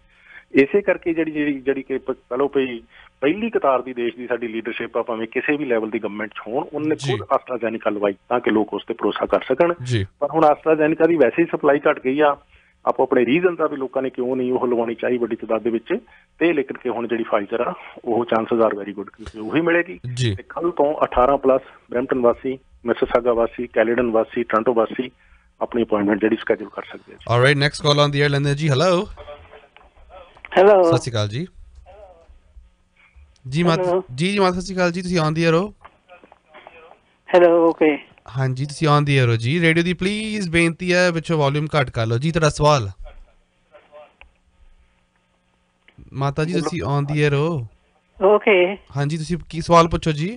ਇਸੇ ਕਰਕੇ ਜਿਹੜੀ ਕਿ ਕਹਿ ਲਓ ਵੀ ਪਹਿਲੀ ਕਤਾਰ ਦੀ ਦੇਸ਼ ਦੀ ਸਾਡੀ ਲੀਡਰਸ਼ਿਪ ਆ, ਭਾਵੇਂ ਕਿਸੇ ਵੀ ਲੈਵਲ ਦੀ ਗਵਰਨਮੈਂਟ 'ਚ ਹੋਣ, ਉਹਨੇ ਖੁਦ ਆਸਟਰਾਜ਼ੈਨੇਕਾ ਲਵਾਈ ਤਾਂ ਕਿ ਲੋਕ ਉਸ ਤੇ ਭਰੋਸਾ ਕਰ ਸਕਣ। ਪਰ ਹੁਣ ਆਸਟਰਾਜ਼ੈਨੇਕਾ ਦੀ ਵੈਸੇ ਹੀ ਸਪਲਾਈ ਘਟ ਗਈ ਆ, ਆਪੋ ਆਪਣੇ ਰੀਜ਼ਨ ਦਾ ਵੀ ਲੋਕਾਂ ਨੇ ਕਿਉਂ ਨਹੀਂ ਉਹ ਲਵਾਉਣੀ ਚਾਹੀ ਵੱਡੀ ਤਾਦਾਦ ਦੇ ਵਿੱਚ। ਤੇ ਲੇਕਿਨ ਕਿ ਹੁਣ ਜਿਹੜੀ ਫਾਈਜ਼ਰ ਆ ਉਹ ਚਾਂਸਸ ਆਰ ਵੈਰੀ ਗੁੱਡ ਕਿ ਉਹੀ ਮਿਲੇਗੀ। ਤੇ ਕੱਲ ਤੋਂ 18+ ਬ੍ਰੈਂਪਟਨ ਵਾਸੀ, ਮਿਸਿਸਾਗਾ ਵਾਸੀ, ਕੈਲੇਡਨ ਵਾਸੀ, ਟੋਰਾਂਟੋ ਵਾਸੀ ਆਪਣੀ ਅਪਾਇੰਟਮੈਂਟ ਜਿਹੜੀ ਸਕੇਜੂਲ ਕਰ ਸਕਦੇ ਆ। Alright, next call on the air ਲੈਂਦੇ ਜੀ। ਹੈਲੋ ਹੈਲੋ, ਸਤਿ ਸ਼੍ਰੀ ਅਕਾਲ ਜੀ। ਜੀ ਮਾਤਾ ਜੀ, ਮਾਤਾ ਸਤਿ ਸ਼੍ਰੀ ਅਕਾਲ ਜੀ, ਤੁਸੀਂ ਆਨ ਦੀ ਏਅਰ ਹੋ। ਹੈਲੋ, ਓਕੇ, ਹਾਂਜੀ ਤੁਸੀਂ ਆਨ ਦੀ ਏਅਰ ਹੋ ਜੀ। ਰੇਡੀਓ ਦੀ ਪਲੀਜ਼ ਬੇਨਤੀ ਹੈ ਵਿੱਚੋਂ ਵੋਲਿਊਮ ਘੱਟ ਕਰ ਲਓ ਜੀ। ਤੁਹਾਡਾ ਸਵਾਲ ਮਾਤਾ ਜੀ, ਤੁਸੀਂ ਆਨ ਦੀ ਏਅਰ ਹੋ। ਓਕੇ, ਹਾਂਜੀ ਤੁਸੀਂ ਕੀ ਸਵਾਲ ਪੁੱਛੋ ਜੀ।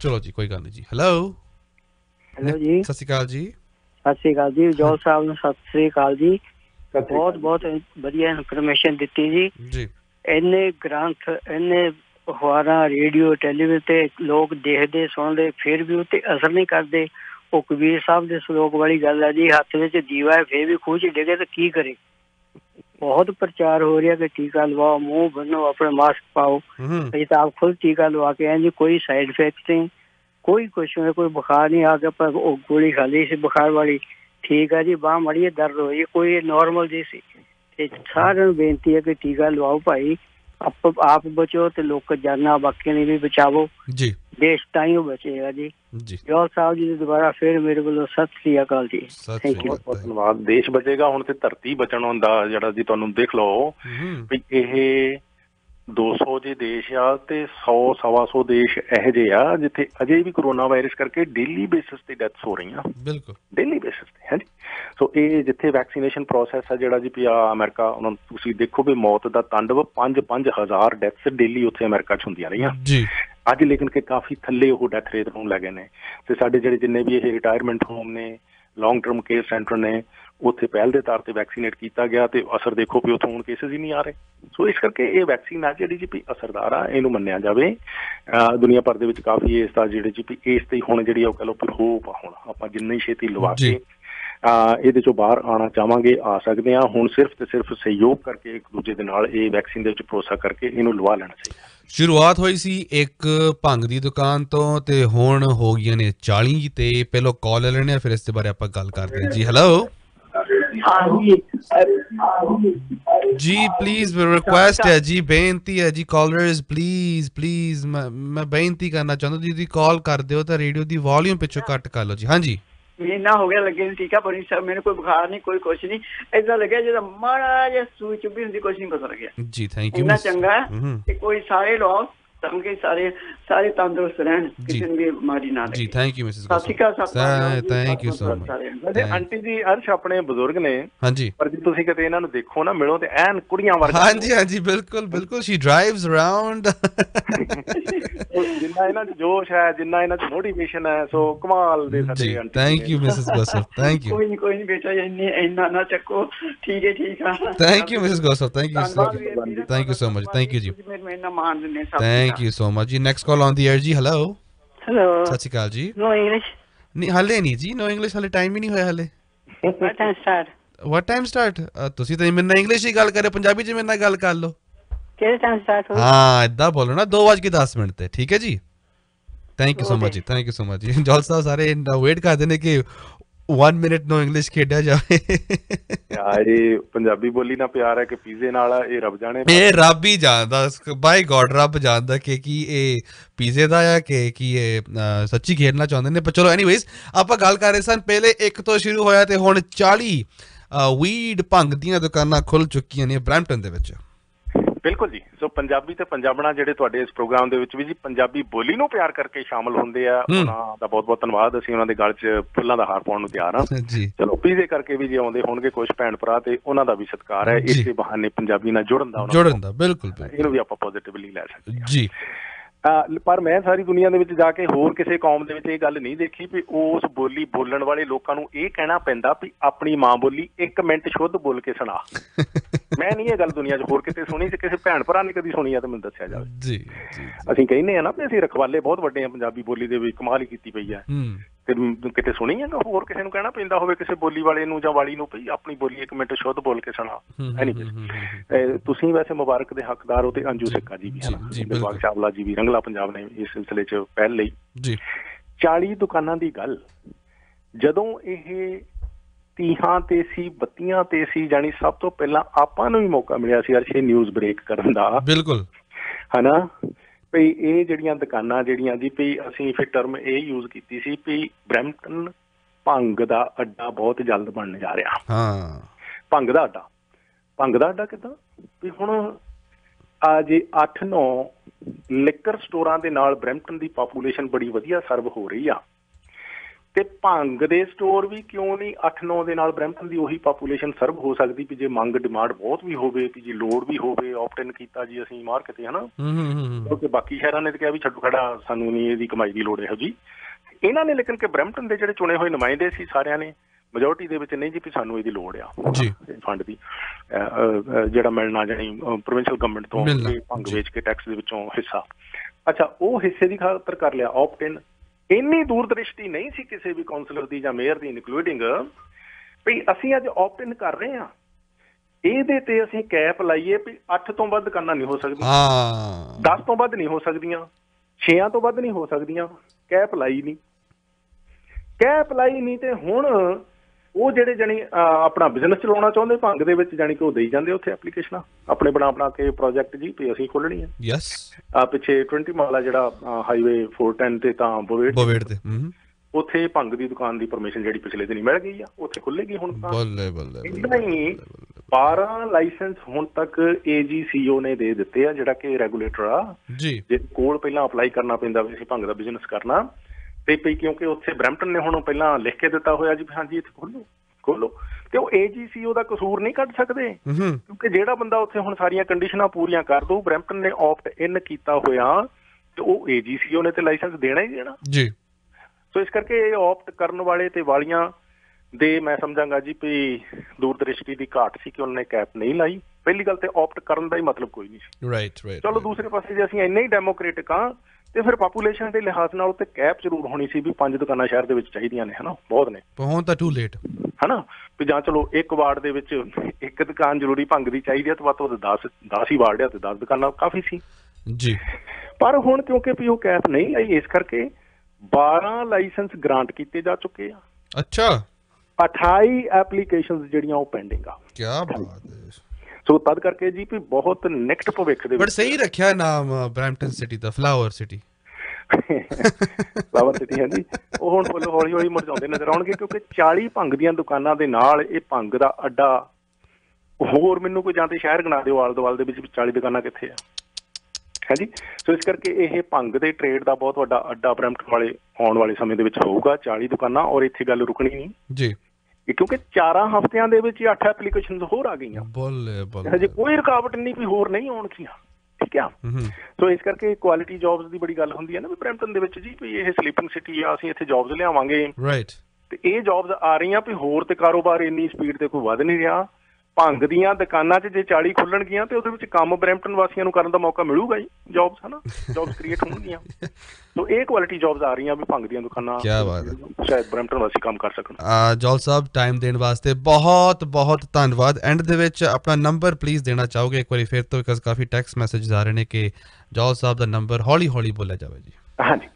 ਚਲੋ ਜੀ, ਕੋਈ ਗੱਲ ਨਹੀਂ ਜੀ। ਹੈਲੋ ਹੈਲੋ ਜੀ, ਸਤਿ ਸ਼੍ਰੀ ਅਕਾਲ ਜੀ। ਸਤਿ ਸ਼੍ਰੀ ਅਕਾਲ ਜੀ, ਜੋਲ ਸਾਹਿਬ ਨੂੰ ਸਤਿ ਸ਼੍ਰੀ ਅਕਾਲ ਜੀ। ਬਹੁਤ ਬਹੁਤ ਵਧੀਆ ਇਨਫੋਰਮੇਸ਼ਨ ਦਿੱਤੀ ਜੀ। ਇੰਨੇ ਗ੍ਰੰਥ, ਇੰਨੇ ਅਖਬਾਰਾਂ, ਰੇਡੀਓ, ਟੈਲੀਵਿਜ਼ਨ ਤੇ ਲੋਕ ਦੇਖਦੇ ਸੁਣਦੇ ਫਿਰ ਵੀ ਉੱਤੇ ਅਸਰ ਨਹੀਂ ਕਰਦੇ। ਉਹ ਕਬੀਰ ਸਾਹਿਬ ਦੇ ਸ਼ਲੋਕ ਵਾਲੀ ਗੱਲ ਹੈ ਜੀ, ਹੱਥ ਵਿੱਚ ਦੀਵਾ ਹੈ ਫਿਰ ਵੀ ਖੂਹ ਚ ਡਿੱਗੇ ਤਾਂ ਕੀ ਕਰੇ। ਬਹੁਤ ਪ੍ਰਚਾਰ ਹੋ ਰਿਹਾ ਕਿ ਟੀਕਾ ਲਵਾਓ, ਮੂੰਹ ਬੰਨੋ, ਆਪਣੇ ਮਾਸਕ ਪਾਓ। ਅਸੀਂ ਤਾਂ ਆਪ ਖੁਦ ਟੀਕਾ ਲਵਾ ਕੇ ਆਏ ਜੀ, ਕੋਈ ਸਾਈਡ ਇਫੈਕਟ ਨਹੀਂ, ਕੋਈ ਕੁਛ ਨਹੀਂ, ਕੋਈ ਬੁਖਾਰ ਨਹੀਂ ਆ ਗਿਆ। ਪਰ ਉਹ ਗੋਲੀ ਖਾ ਲਈ ਸੀ ਬੁਖਾਰ ਵਾਲੀ, ਠੀਕ ਹੈ ਜੀ, ਬਾਂਹ ਮੜੀ ਦਰਦ ਹੋਈ, ਕੋਈ ਨੋਰਮਲ ਜੀ ਸੀ। ਤੇ ਸਾਰਿਆਂ ਨੂੰ ਬੇਨਤੀ ਹੈ ਕਿ ਟੀਕਾ ਲਵਾਓ ਭਾਈ, ਆਪ ਬਚੋ ਤੇ ਲੋਕ ਜਾਨਾਂ ਬਾਕੀਆਂ ਨੇ ਵੀ ਬਚਾਵੋ ਜੀ, ਦੇਸ਼ ਤਾਂ ਹੀ ਬਚੇਗਾ ਜੀ। ਜੋਲ ਸਾਹਿਬ ਜੀ ਦੁਬਾਰਾ ਫਿਰ ਮੇਰੇ ਵੱਲੋਂ ਸਤਿ ਸ੍ਰੀ ਅਕਾਲ ਜੀ, ਥੈਂਕ ਯੂ, ਧੰਨਵਾਦ। ਦੇਸ਼ ਬਚੇਗਾ ਹੁਣ ਤੇ ਧਰਤੀ ਬਚਣ ਹੁੰਦਾ ਜਿਹੜਾ ਜੀ। ਤੁਹਾਨੂੰ ਦੇਖ ਲਓ ਵੀ ਇਹ 200 ਜੇ ਦੇਸ਼ ਆ ਤੇ 100-125 ਦੇਸ਼ ਇਹੋ ਜਿਹੇ ਆ ਜਿੱਥੇ ਅਜੇ ਵੀ ਕੋਰੋਨਾ ਵਾਇਰਸ ਕਰਕੇ ਡੇਲੀ ਬੇਸਿਸ ਤੇ ਡੈਥ ਹੋ ਰਹੀਆਂ, ਬਿਲਕੁਲ ਡੇਲੀ ਬੇਸਿਸ ਤੇ, ਹਾਂਜੀ। ਸੋ ਇਹ ਜਿੱਥੇ ਵੈਕਸੀਨੇਸ਼ਨ ਪ੍ਰੋਸੈਸ ਆ ਜਿਹੜਾ ਜੀ ਪੀ ਆ ਅਮਰੀਕਾ, ਉਹਨਾਂ ਨੂੰ ਤੁਸੀਂ ਦੇਖੋ ਵੀ ਮੌਤ ਦਾ ਤਾਂਡਵ 5-5 ਹਜ਼ਾਰ ਡੈਥਸ ਡੇਲੀ ਉੱਥੇ ਅਮਰੀਕਾ 'ਚ ਹੁੰਦੀਆਂ ਰਹੀਆਂ ਜੀ। ਅੱਜ ਲੇਕਿਨ ਕਿ ਕਾਫੀ ਥੱਲੇ ਉਹ ਡੈਥ ਰੇਟ ਹੋਣ ਲੱਗੇ ਨੇ। ਤੇ ਸਾਡੇ ਜਿਹੜੇ ਜਿੰਨੇ ਵੀ ਇਹ ਰਿਟਾਇਰਮੈਂਟ ਹੋਮ ਨੇ, ਲੌਂਗ ਟਰਮ ਕੇਅਰ ਸੈਂਟਰ ਨੇ, ਉੱਥੇ ਪਹਿਲ ਦੇ ਤੌਰ ਤੇ ਵੈਕਸੀਨੇਟ ਕੀਤਾ ਗਿਆ ਤੇ ਅਸਰ ਦੇਖੋ ਵੀ ਉੱਥੋਂ ਹੁਣ ਕੇਸਿਸ ਹੀ ਨਹੀਂ ਆ ਰਹੇ। ਸੋ ਇਸ ਕਰਕੇ ਇਹ ਵੈਕਸੀਨ ਆ ਜਿਹੜੀ ਜੀ ਵੀ ਅਸਰਦਾਰ ਆ, ਇਹਨੂੰ ਮੰਨਿਆ ਜਾਵੇ। ਦੁਨੀਆ ਭਰ ਦੇ ਵਿੱਚ ਕਾਫੀ ਇਸ ਦਾ ਜਿਹੜੇ ਜੀ ਵੀ ਇਸ ਤੇ ਹੁਣ ਜਿਹੜੀ ਉਹ ਕਹਿ ਲਓ ਵੀ ਹੋਪ ਆ, ਹੁਣ ਆਪਾਂ ਜਿੰਨੀ ਛੇਤੀ ਲਵਾ ਕੇ ਇਹਦੇ ਚੋਂ ਬਾਹਰ ਆਉਣਾ ਚਾਹਾਂਗੇ ਆ ਸਕਦੇ ਹਾਂ। ਹੁਣ ਸਿਰਫ ਤੇ ਸਿਰਫ ਸਹਿਯੋਗ ਕਰਕੇ ਇੱਕ ਦੂਜੇ ਦੇ ਨਾਲ ਇਹ ਵੈਕਸੀਨ ਦੇ ਵਿੱਚ ਭਰੋਸਾ ਕਰਕੇ ਇਹਨੂੰ ਲਵਾ ਲੈਣਾ ਚਾਹੀਦਾ। ਸ਼ੁਰੂਆਤ ਹੋਈ ਸੀ ਇੱਕ ਭੰਗ ਦੀ ਦੁਕਾਨ ਤੋਂ ਤੇ ਹੁਣ ਹੋ ਗਈਆਂ ਨੇ 40 ਤੇ ਪਹਿਲਾਂ ਕਾਲ ਲੈ ਲੈਣੇ, ਫਿਰ ਇਸ ਦੇ ਬਾਰੇ ਆਪਾਂ ਗੱਲ ਕਰਦੇ ਹਾਂ ਜੀ। ਹੈਲੋ जी, प्लीज रिक्वेस्ट है जी, बेनती है जी, कॉलर्स प्लीज प्लीज मैं बेनती करना चाहता हूँ जी, कॉल कर दो तो रेडियो दी वॉल्यूम पिछो कट कर लो जी। हाँ जी, महीना हो गया लगे टीका पर मैंने कोई बुखार नहीं, कोई कुछ नहीं, ऐसा लगे जैसे माड़ा जैसे सूई चुभी होंगी, कुछ नहीं पता लगे जी। थैंक यू, इतना चंगा है कि कोई सारे लोग ताकि सारे तंदुरुस्त रहन, किसी भी बीमारी ना लगे। जी thank you Mrs Goswami, thank you so much. Aunty जी अर्श अपने बुजुर्ग ने, हां जी, पर जी ਤੁਸੀਂ ਕਿਤੇ ਇਹਨਾਂ ਨੂੰ ਦੇਖੋ ਨਾ, ਮਿਲੋ ਤੇ ਐਨ ਕੁੜੀਆਂ ਵਰਗਾ। हां जी हां जी बिल्कुल बिल्कुल, she drives around। ਜਿੰਨਾ ਇਹਨਾਂ ਚ ਜੋਸ਼ ਹੈ, ਜਿੰਨਾ ਇਹਨਾਂ ਚ ਮੋਟੀਵੇਸ਼ਨ ਹੈ, ਸੋ ਕਮਾਲ ਦੇ ਸਾਡੇ aunty. Thank you Mrs Goswami, thank you. ਕੋਈ ਨਹੀਂ ਬੇਟਾ, ਇੰਨਾ ਨਾ ਚੱਕੋ, ਠੀਕ ਹੈ ਠੀਕ ਹੈ। Thank you Mrs Goswami, thank you so much, thank you ਜੀ। थैंक यू सो मच जी। Next call on the air जी। हेलो हेलो, सत श्री अकाल जी। नो इंग्लिश नहीं, हाले नहीं जी, नो इंग्लिश हाले टाइम ही नहीं होया। हाले what time start, what time start? ਤੁਸੀਂ ਤਾਂ ਮੇਰੇ ਨਾਲ ਇੰਗਲਿਸ਼ ਹੀ ਗੱਲ ਕਰੇ, ਪੰਜਾਬੀ ਚ ਮੇਰੇ ਨਾਲ ਗੱਲ ਕਰ ਲਓ। ਕਿਹੜੇ ਟਾਈਮ ਸਟਾਰਟ ਹੋ? ਹਾਂ ਇਦਾਂ ਬੋਲੋ ਨਾ, 2:10 ਤੇ। ਠੀਕ ਹੈ ਜੀ, ਥੈਂਕ ਯੂ ਸੋ ਮਚ ਜੀ, ਥੈਂਕ ਯੂ ਸੋ ਮਚ ਜੀ। ਜੋਲ ਸਾਹਿਬ ਸਾਰੇ ਵੇਟ ਕਰਦੇ ਨੇ ਕਿ 1 ਮਿੰਟ नो ਇੰਗਲਿਸ਼ ਖੇਡਿਆ ਜਾਵੇ। ਯਾਰ ਇਹ ਪੰਜਾਬੀ ਬੋਲੀ ਨਾਲ ਪਿਆਰ ਹੈ ਕਿ ਪੀਜ਼ੇ ਨਾਲ, ਇਹ ਰੱਬ ਜਾਣੇ, ਇਹ ਰੱਬ ਹੀ ਜਾਣਦਾ, ਬਾਈ ਗੋਡ ਰੱਬ ਜਾਣਦਾ ਕਿ ਕੀ ਇਹ ਪੀਜ਼ੇ ਦਾ ਆ ਕਿ ਕੀ ਇਹ ਸੱਚੀ ਖੇਡਣਾ ਚਾਹੁੰਦੇ ਨੇ। ਪਰ ਚਲੋ ਐਨੀਵੇਜ਼, ਆਪਾਂ ਗੱਲ ਕਰ ਰਹੇ ਸਨ, ਪਹਿਲੇ ਇੱਕ ਤੋਂ ਸ਼ੁਰੂ ਹੋਇਆ ਤੇ ਹੁਣ 40 ਵੀਡ ਭੰਗ ਦੀਆਂ ਦੁਕਾਨਾਂ ਖੁੱਲ ਚੁੱਕੀਆਂ ਨੇ ਬਰੈਂਪਟਨ ਦੇ ਵਿੱਚ। ਬਿਲਕੁਲ ਜੀ। ਸੋ ਪੰਜਾਬੀ ਤੇ ਪੰਜਾਬਣਾ ਜਿਹੜੇ ਤੁਹਾਡੇ ਇਸ ਪ੍ਰੋਗਰਾਮ ਦੇ ਵਿੱਚ ਵੀ ਜੀ ਪੰਜਾਬੀ ਬੋਲੀ ਨੂੰ ਪਿਆਰ ਕਰਕੇ ਸ਼ਾਮਲ ਹੁੰਦੇ ਆ, ਉਹਨਾਂ ਦਾ ਬਹੁਤ ਬਹੁਤ ਧੰਨਵਾਦ। ਅਸੀਂ ਉਹਨਾਂ ਦੇ ਗਲ 'ਚ ਫੁੱਲਾਂ ਦਾ ਹਾਰ ਪਾਉਣ ਨੂੰ ਤਿਆਰ ਹਾਂ। ਚਲੋ ਪੀਜ਼ੇ ਕਰਕੇ ਵੀ ਜੇ ਆਉਂਦੇ ਹੋਣਗੇ ਕੁਝ ਭੈਣ ਭਰਾ, ਤੇ ਉਹਨਾਂ ਦਾ ਵੀ ਸਤਿਕਾਰ ਹੈ। ਇਸੇ ਬਹਾਨੇ ਪੰਜਾਬੀ ਨਾਲ ਜੁੜਨ ਦਾ ਬਿਲਕੁਲ, ਇਹਨੂੰ ਵੀ ਆਪਾਂ ਪੋਜ਼ਿਟਿਵਲੀ ਲੈ ਸਕਦੇ ਹਾਂ ਜੀ। ਪਰ ਮੈਂ ਸਾਰੀ ਦੁਨੀਆ ਦੇ ਵਿੱਚ ਜਾ ਕੇ ਹੋਰ ਕਿਸੇ ਕੌਮ ਦੇ ਵਿੱਚ ਇਹ ਗੱਲ ਨਹੀਂ ਦੇਖੀ ਵੀ ਉਸ ਬੋਲੀ ਬੋਲਣ ਵਾਲੇ ਲੋਕਾਂ ਨੂੰ ਇਹ ਕਹਿਣਾ ਪੈਂਦਾ ਵੀ ਆਪਣੀ ਮਾਂ ਬੋਲੀ 1 ਮਿੰਟ ਸ਼ੁੱਧ ਬੋਲ ਕੇ ਸੁਣਾ। ਮੈਂ ਨਹੀਂ ਇਹ ਗੱਲ ਦੁਨੀਆ 'ਚ ਹੋਰ ਕਿਤੇ ਸੁਣੀ, ਤੇ ਕਿਸੇ ਭੈਣ ਭਰਾ ਨੇ ਕਦੀ ਸੁਣੀ ਆ ਤੇ ਮੈਨੂੰ ਦੱਸਿਆ ਜਾਵੇ ਜੀ। ਅਸੀਂ ਕਹਿੰਦੇ ਆ ਨਾ ਵੀ ਅਸੀਂ ਰਖਵਾਲੇ ਬਹੁਤ ਵੱਡੇ ਆ, ਪੰਜਾਬੀ ਬੋਲੀ ਦੇ ਵੀ ਕਮਾਲ ਹੀ ਕੀਤੀ ਪਈ ਆ, ਤੇ ਕਿਤੇ ਸੁਣੀ ਆ ਨਾ ਹੋਰ ਕਿਸੇ ਨੂੰ ਕਹਿਣਾ ਪੈਂਦਾ ਹੋਵੇ ਕਿਸੇ ਬੋਲੀ ਵਾਲੇ ਨੂੰ ਜਾਂ ਵਾਲੀ ਨੂੰ ਭਈ ਆਪਣੀ ਬੋਲੀ 1 ਮਿੰਟ ਸ਼ੁੱਧ ਬੋਲ ਕੇ ਸੁਣਾ। ਤੁਸੀਂ ਵੈਸੇ ਮੁਬਾਰਕ ਦੇ ਹੱਕਦਾਰ ਹੋ, ਤੇ ਅੰਜੂ ਸਿੱਕਾ ਜੀ ਵੀ, ਦਿਲਬਾਗ ਚਾਵਲਾ ਜੀ ਵੀ, ਰੰਗਲਾ ਪੰਜਾਬ ਨੇ ਇਸ ਸਿਲਸਿਲੇ 'ਚ ਪਹਿਲ ਲਈ ਜੀ। 40 ਦੁਕਾਨਾਂ ਦੀ ਗੱਲ, ਜਦੋਂ ਇਹ 30 ਤੇ ਸੀ, 32 ਤੇ ਸੀ, ਜਾਣੀ ਸਭ ਤੋਂ ਪਹਿਲਾਂ ਆਪਾਂ ਨੂੰ ਵੀ ਮੌਕਾ ਮਿਲਿਆ ਸੀ ਅਰਸ਼ੇ ਨਿਊਜ਼ ਬ੍ਰੇਕ ਕਰਨ ਦਾ। ਬਿਲਕੁਲ ਹਨਾ ਭਈ ਇਹ ਜਿਹੜੀਆਂ ਦੁਕਾਨਾਂ ਜਿਹੜੀਆਂ ਜੀ ਭਈ ਅਸੀਂ ਫਿਰ ਟਰਮ ਇਹ ਯੂਜ਼ ਕੀਤੀ ਸੀ ਭਈ ਬਰੈਂਪਟਨ ਭੰਗ ਦਾ ਅੱਡਾ ਬਹੁਤ ਜਲਦ ਬਣਨ ਜਾ ਰਿਹਾ। ਹਾਂ ਭੰਗ ਦਾ ਅੱਡਾ ਕਿੱਦਾਂ ਵੀ ਹੁਣ ਆ ਜੇ 8-9 ਲਿਕਰ ਸਟੋਰਾਂ ਦੇ ਨਾਲ ਬਰੈਂਪਟਨ ਦੀ ਪਾਪੂਲੇਸ਼ਨ ਬੜੀ ਵਧੀਆ ਸਰਵ ਹੋ ਰਹੀ ਆ, ਤੇ ਭੰਗ ਦੇ ਸਟੋਰ ਵੀ ਕਿਉਂ ਨਹੀਂ 8-9 ਦੇ ਨਾਲ ਬਰੈਂਪਟਨ ਦੀ ਉਹੀ ਪਾਪੂਲੇਸ਼ਨ ਸਰਵ ਹੋ ਸਕਦੀ ਵੀ ਜੇ ਮੰਗ ਡਿਮਾਂਡ ਬਹੁਤ ਵੀ ਹੋਵੇ, ਵੀ ਜੇ ਲੋੜ ਵੀ ਹੋਵੇ। ਆਪਟਨ ਕੀਤਾ ਜੀ ਅਸੀਂ ਮਾਰਕੀਟ ਤੇ, ਹਨਾ, ਕਿਉਂਕਿ ਬਾਕੀ ਸ਼ਹਿਰਾਂ ਨੇ ਤਾਂ ਕਿਹਾ ਵੀ ਛੱਡੋ ਖੜਾ, ਸਾਨੂੰ ਨਹੀਂ ਇਹਦੀ ਕਮਾਈ ਦੀ ਲੋੜ ਇਹੋ ਜੀ। ਇਹਨਾਂ ਨੇ ਲੇਕਿਨ ਕਿ ਬਰੈਂਪਟਨ ਦੇ ਜਿਹੜੇ ਚੁਣੇ ਹੋਏ ਨੁਮਾਇੰਦੇ ਸੀ ਸਾਰਿਆਂ ਨੇ ਮੈਜੋਰਟੀ ਦੇ ਵਿੱਚ ਨਹੀਂ ਜੀ ਵੀ ਸਾਨੂੰ ਇਹਦੀ ਲੋੜ ਆ ਫੰਡ ਦੀ, ਜਿਹੜਾ ਮਿਲਣਾ ਜਾਣੀ ਪ੍ਰੋਵਿੰਸ਼ੀਅਲ ਗਵਰਨਮੈਂਟ ਤੋਂ ਭੰਗ ਵੇਚ ਕੇ ਟੈਕਸ ਦੇ ਵਿੱਚੋਂ ਹਿੱਸਾ। ਅੱਛਾ, ਉਹ ਹਿੱਸੇ ਦੀ ਖਾਤਰ ਕਰ ਲਿਆ ਆਪਟਨ। ਇੰਨੀ ਦੂਰਦ੍ਰਿਸ਼ਟੀ ਨਹੀਂ ਸੀ ਕਿਸੇ ਵੀ ਕਾਉਂਸਲਰ ਦੀ ਜਾਂ ਮੇਅਰ ਦੀ ਇਨਕਲੂਡਿੰਗ ਵੀ ਅਸੀਂ ਅੱਜ ਆਪਟਨ ਕਰ ਰਹੇ ਹਾਂ, ਇਹਦੇ ਤੇ ਅਸੀਂ ਕੈਪ ਲਾਈਏ ਵੀ 8 ਤੋਂ ਵੱਧ ਦੁਕਾਨਾਂ ਨਹੀਂ ਹੋ ਸਕਦੀਆਂ, 10 ਤੋਂ ਵੱਧ ਨਹੀਂ ਹੋ ਸਕਦੀਆਂ, 6 ਤੋਂ ਵੱਧ ਨਹੀਂ ਹੋ ਸਕਦੀਆਂ। ਕੈਪ ਲਾਈ ਨਹੀਂ ਤੇ ਹੁਣ ਉਹ ਜਿਹੜੇ ਜਾਣੀ ਆਪਣਾ ਬਿਜ਼ਨਸ ਚਲਾਉਣਾ ਚਾਹੁੰਦੇ ਭੰਗ ਦੇ ਵਿੱਚ, ਜਾਣੀ ਕਿ ਉਹ ਦੇਈ ਜਾਂਦੇ ਉੱਥੇ ਐਪਲੀਕੇਸ਼ਨਾਂ ਆਪਣੇ ਬਣਾ ਕੇ ਪ੍ਰੋਜੈਕਟ ਜੀ ਵੀ ਅਸੀਂ ਖੋਲਣੀ ਹੈ। ਯੈਸ, ਆ ਪਿੱਛੇ 20 ਮਾਲਾ ਜਿਹੜਾ ਹਾਈਵੇ 410 ਤੇ ਤਾਂ ਬੋਵੇੜ ਤੇ, ਉੱਥੇ ਭੰਗ ਦੀ ਦੁਕਾਨ ਦੀ ਪਰਮਿਸ਼ਨ ਜਿਹੜੀ ਪਿਛਲੇ ਦਿਨ ਮਿਲ ਗਈ ਆ, ਉੱਥੇ ਖੁੱਲੇਗੀ ਹੁਣ ਤਾਂ। ਇਦਾਂ ਹੀ 12 ਲਾਇਸੈਂਸ ਹੁਣ ਤੱਕ AGCO ਨੇ ਦੇ ਦਿੱਤੇ ਆ, ਜਿਹੜਾ ਕਿ ਰੈਗੂਲੇਟਰ ਆ ਜਿਹਦੇ ਕੋਲ ਪਹਿਲਾਂ ਅਪਲਾਈ ਕਰਨਾ ਪੈਂਦਾ ਵੀ ਅਸੀਂ ਭੰਗ ਦਾ ਬਿਜ਼ਨਸ ਕਰਨਾ, ਤੇ ਪਈ ਕਿਉਂਕਿ ਉੱਥੇ ਬਰੈਂਪਟਨ ਨੇ ਹੁਣ ਪਹਿਲਾਂ ਲਿਖ ਕੇ ਦਿੱਤਾ ਹੋਇਆ ਜੀ ਹਾਂਜੀ ਇੱਥੇ ਖੋਲੋ ਤੇ ਉਹ AGCO ਦਾ ਕਸੂਰ ਨਹੀਂ ਕੱਢ ਸਕਦੇ, ਕਿਉਂਕਿ ਜਿਹੜਾ ਬੰਦਾ ਉੱਥੇ ਹੁਣ ਸਾਰੀਆਂ ਕੰਡੀਸ਼ਨਾਂ ਪੂਰੀਆਂ ਕਰ ਦੋ, ਬਰੈਂਪਟਨ ਨੇ ਆਪਟ ਇਨ ਕੀਤਾ ਹੋਇਆ, ਤੇ ਉਹ AGCO ਨੇ ਤੇ ਲਾਇਸੈਂਸ ਦੇਣਾ ਹੀ ਦੇਣਾ ਜੀ। ਸੋ ਇਸ ਕਰਕੇ ਇਹ ਆਪਟ ਕਰਨ ਵਾਲੇ ਤੇ ਵਾਲੀਆਂ ਦੇ ਮੈਂ ਸਮਝਾਂਗਾ ਜੀ ਵੀ ਦੂਰਦ੍ਰਿਸ਼ਟੀ ਦੀ ਘਾਟ ਸੀ ਕਿ ਉਹਨਾਂ ਨੇ ਕੈਪ ਨਹੀਂ ਲਾਈ। ਪਹਿਲੀ ਗੱਲ ਤੇ ਆਪਟ ਕਰਨ ਦਾ ਹੀ ਮਤਲਬ ਕੋਈ ਨਹੀਂ ਸੀ, ਰਾਈਟ। ਚਲੋ ਦੂਸਰੇ ਪਾਸੇ ਜੇ ਅਸੀਂ ਇੰਨੇ ਹੀ ਡੈਮੋਕ੍ਰੇਟਿਕ ਆ ਤੇ ਫਿਰ ਪਾਪੂਲੇਸ਼ਨ ਦੇ ਲਿਹਾਜ਼ ਨਾਲ ਤੇ ਕੈਪ ਜ਼ਰੂਰ ਹੋਣੀ ਸੀ ਵੀ 5 ਦੁਕਾਨਾਂ ਸ਼ਹਿਰ ਦੇ ਵਿੱਚ ਚਾਹੀਦੀਆਂ ਨੇ, ਹਨਾ, ਬਹੁਤ ਨੇ, ਪਹੁੰਚ ਤਾਂ ਟੂ ਲੇਟ ਹਨਾ ਵੀ ਜਾਂ ਚਲੋ ਇੱਕ ਵਾਰਡ ਦੇ ਵਿੱਚ ਇੱਕ ਦੁਕਾਨ ਜ਼ਰੂਰੀ ਭੰਗ ਦੀ ਚਾਹੀਦੀ ਆ, ਤੇ ਵੱਧ ਤੋਂ ਵੱਧ 10 ਹੀ ਵਾਰਡ ਆ ਤੇ 10 ਦੁਕਾਨਾਂ ਕਾਫੀ ਸੀ ਜੀ। ਪਰ ਹੁਣ ਕਿਉਂਕਿ ਵੀ ਉਹ ਕੈਪ ਨਹੀਂ ਆਈ, ਇਸ ਕਰਕੇ 12 ਲਾਇਸੈਂਸ ਗ੍ਰਾਂਟ ਕੀਤੇ ਜਾ ਚੁੱਕੇ ਆ। ਅੱਛਾ, 28 ਐਪਲੀਕੇਸ਼ਨਸ ਜਿਹੜੀਆਂ ਉਹ ਪੈਂਡਿੰਗ ਆ। ਕੀ ਬਾਤ ਹੈ। ਸੋ ਤਦ ਕਰਕੇ ਜੀ ਵੀ ਬਹੁਤ ਨਿਕਟ ਭਵਿੱਖ ਦੇ ਵਿੱਚ, ਬੜਾ ਸਹੀ ਰੱਖਿਆ ਨਾਮ ਬਰੈਂਪਟਨ ਸਿਟੀ ਦਾ, ਫਲਾਵਰ ਸਿਟੀ ਹੈ ਜੀ। ਉਹ ਹੁਣ ਹੌਲੀ ਹੌਲੀ ਮੁਰਝਾਉਂਦੇ ਨਜ਼ਰ ਆਉਣਗੇ, ਕਿਉਂਕਿ 40 ਭੰਗ ਦੀਆਂ ਦੁਕਾਨਾਂ ਦੇ ਨਾਲ ਇਹ ਭੰਗ ਦਾ ਅੱਡਾ ਹੋਰ ਮੈਨੂੰ ਕੋਈ ਜਾਂ ਤੇ ਸ਼ਹਿਰ ਗਣਾ ਦਿਓ ਆਲ ਦੁਆਲ ਦੇ ਵਿੱਚ 40 ਦੁਕਾਨਾਂ ਕਿੱਥੇ ਆ, है जी। सो इस करके ਇਹ ਭੰਗ ਦੇ ਟ੍ਰੇਡ ਦਾ ਬਹੁਤ ਵੱਡਾ ਅੱਡਾ ਬ੍ਰੈਂਪਟਨ ਵਾਲੇ ਆਉਣ ਵਾਲੇ ਸਮੇਂ ਦੇ ਵਿੱਚ ਹੋਊਗਾ। 40 ਦੁਕਾਨਾਂ ਔਰ ਇੱਥੇ ਗੱਲ ਰੁਕਣੀ ਨਹੀਂ ਜੀ, ਕਿਉਂਕਿ 4 ਹਫ਼ਤਿਆਂ ਦੇ ਵਿੱਚ 8 ਐਪਲੀਕੇਸ਼ਨਸ ਹੋਰ ਆ ਗਈਆਂ। ਬੱਲੇ ਬੱਲੇ, ਹਜੇ ਕੋਈ ਰੁਕਾਵਟ ਨਹੀਂ ਵੀ ਹੋਰ ਨਹੀਂ ਆਉਣਗੀਆਂ, ਠੀਕ ਆ। ਸੋ ਇਸ ਕਰਕੇ ਕੁਆਲਿਟੀ ਜੌਬਸ ਦੀ ਬੜੀ ਗੱਲ ਹੁੰਦੀ ਹੈ ਨਾ ਵੀ ਬ੍ਰੈਂਪਟਨ ਦੇ ਵਿੱਚ ਜੀ ਵੀ ਇਹ ਸਲੀਪਿੰਗ ਸਿਟੀ ਆ, ਅਸੀਂ ਇੱਥੇ ਜੌਬਸ ਲਿਆਵਾਂਗੇ ਰਾਈਟ। ਤੇ ਇਹ ਜੌਬਸ ਆ ਰਹੀਆਂ ਵੀ ਹੋਰ ਤੇ ਕਾਰੋਬਾਰ ਇੰਨੀ ਸਪੀਡ ਤੇ ਕੋਈ ਵੱਧ ਨਹੀਂ ਰਿਹਾ। ਭੰਗ ਦੀਆਂ ਦੁਕਾਨਾਂ 'ਚ ਜੇ 40 ਖੁੱਲਣਗੀਆਂ ਤੇ ਉਹਦੇ ਵਿੱਚ ਕੰਮ ਬ੍ਰੈਂਪਟਨ ਵਾਸੀਆਂ ਨੂੰ ਕਰਨ ਦਾ ਮੌਕਾ ਮਿਲੂਗਾ ਹੀ, ਜੌਬਸ ਹਨਾ, ਜੌਬਸ ਕ੍ਰੀਏਟ ਹੋਣਗੀਆਂ। ਸੋ ਇਹ ਕੁਆਲਿਟੀ ਜੌਬਸ ਆ ਰਹੀਆਂ ਵੀ ਭੰਗ ਦੀਆਂ ਦੁਕਾਨਾਂ ਸ਼ਾਇਦ ਬ੍ਰੈਂਪਟਨ ਵਾਸੀ ਕੰਮ ਕਰ ਸਕਣ। ਜੌਲ ਸਾਹਿਬ ਟਾਈਮ ਦੇਣ ਵਾਸਤੇ ਬਹੁਤ ਬਹੁਤ ਧੰਨਵਾਦ। ਐਂਡ ਦੇ ਵਿੱਚ ਆਪਣਾ ਨੰਬਰ ਪਲੀਜ਼ ਦੇਣਾ ਚਾਹੋਗੇ ਇੱਕ ਵਾਰੀ ਫਿਰ ਤੋਂ, ਬਿਕਾਜ਼ ਕਾਫੀ ਟੈਕਸਟ ਮੈਸੇਜ ਆ ਰਹੇ ਨੇ ਕਿ ਜੌਲ ਸਾਹਿਬ ਦਾ ਨੰਬਰ ਹੌਲੀ ਹੌਲੀ ਬੋਲਿਆ ਜਾਵੇ ਜੀ। ਹਾਂਜੀ,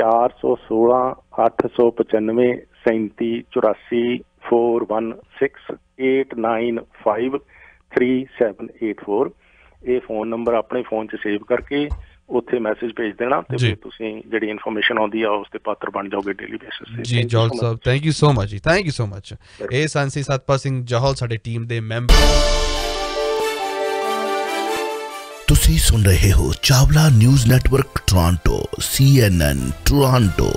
416 895 3784 ਇਹ ਫੋਨ ਨੰਬਰ ਆਪਣੇ ਫੋਨ 'ਚ ਸੇਵ ਕਰਕੇ ਉੱਥੇ ਮੈਸੇਜ ਭੇਜ ਦੇਣਾ ਤੇ ਫਿਰ ਤੁਸੀਂ ਜਿਹੜੀ ਇਨਫੋਰਮੇਸ਼ਨ ਆਉਂਦੀ ਆ ਉਸ ਤੇ ਪਾਤਰ ਬਣ ਜਾਓਗੇ ਡੇਲੀ ਬੇਸਿਸ ਤੇ। ਜੀ ਜੌਹਲ ਸਾਹਿਬ ਥੈਂਕ ਯੂ ਸੋ ਮਚ ਜੀ, ਥੈਂਕ ਯੂ ਸੋ ਮਚ। ਇਹ ਸੰਸੀ ਸਤਪਾਲ ਸਿੰਘ ਜੌਹਲ ਸਾਡੇ ਟੀਮ ਦੇ ਮੈਂਬਰ। ਤੁਸੀਂ ਸੁਣ ਰਹੇ ਹੋ Chawla news network Toronto CNN Toronto.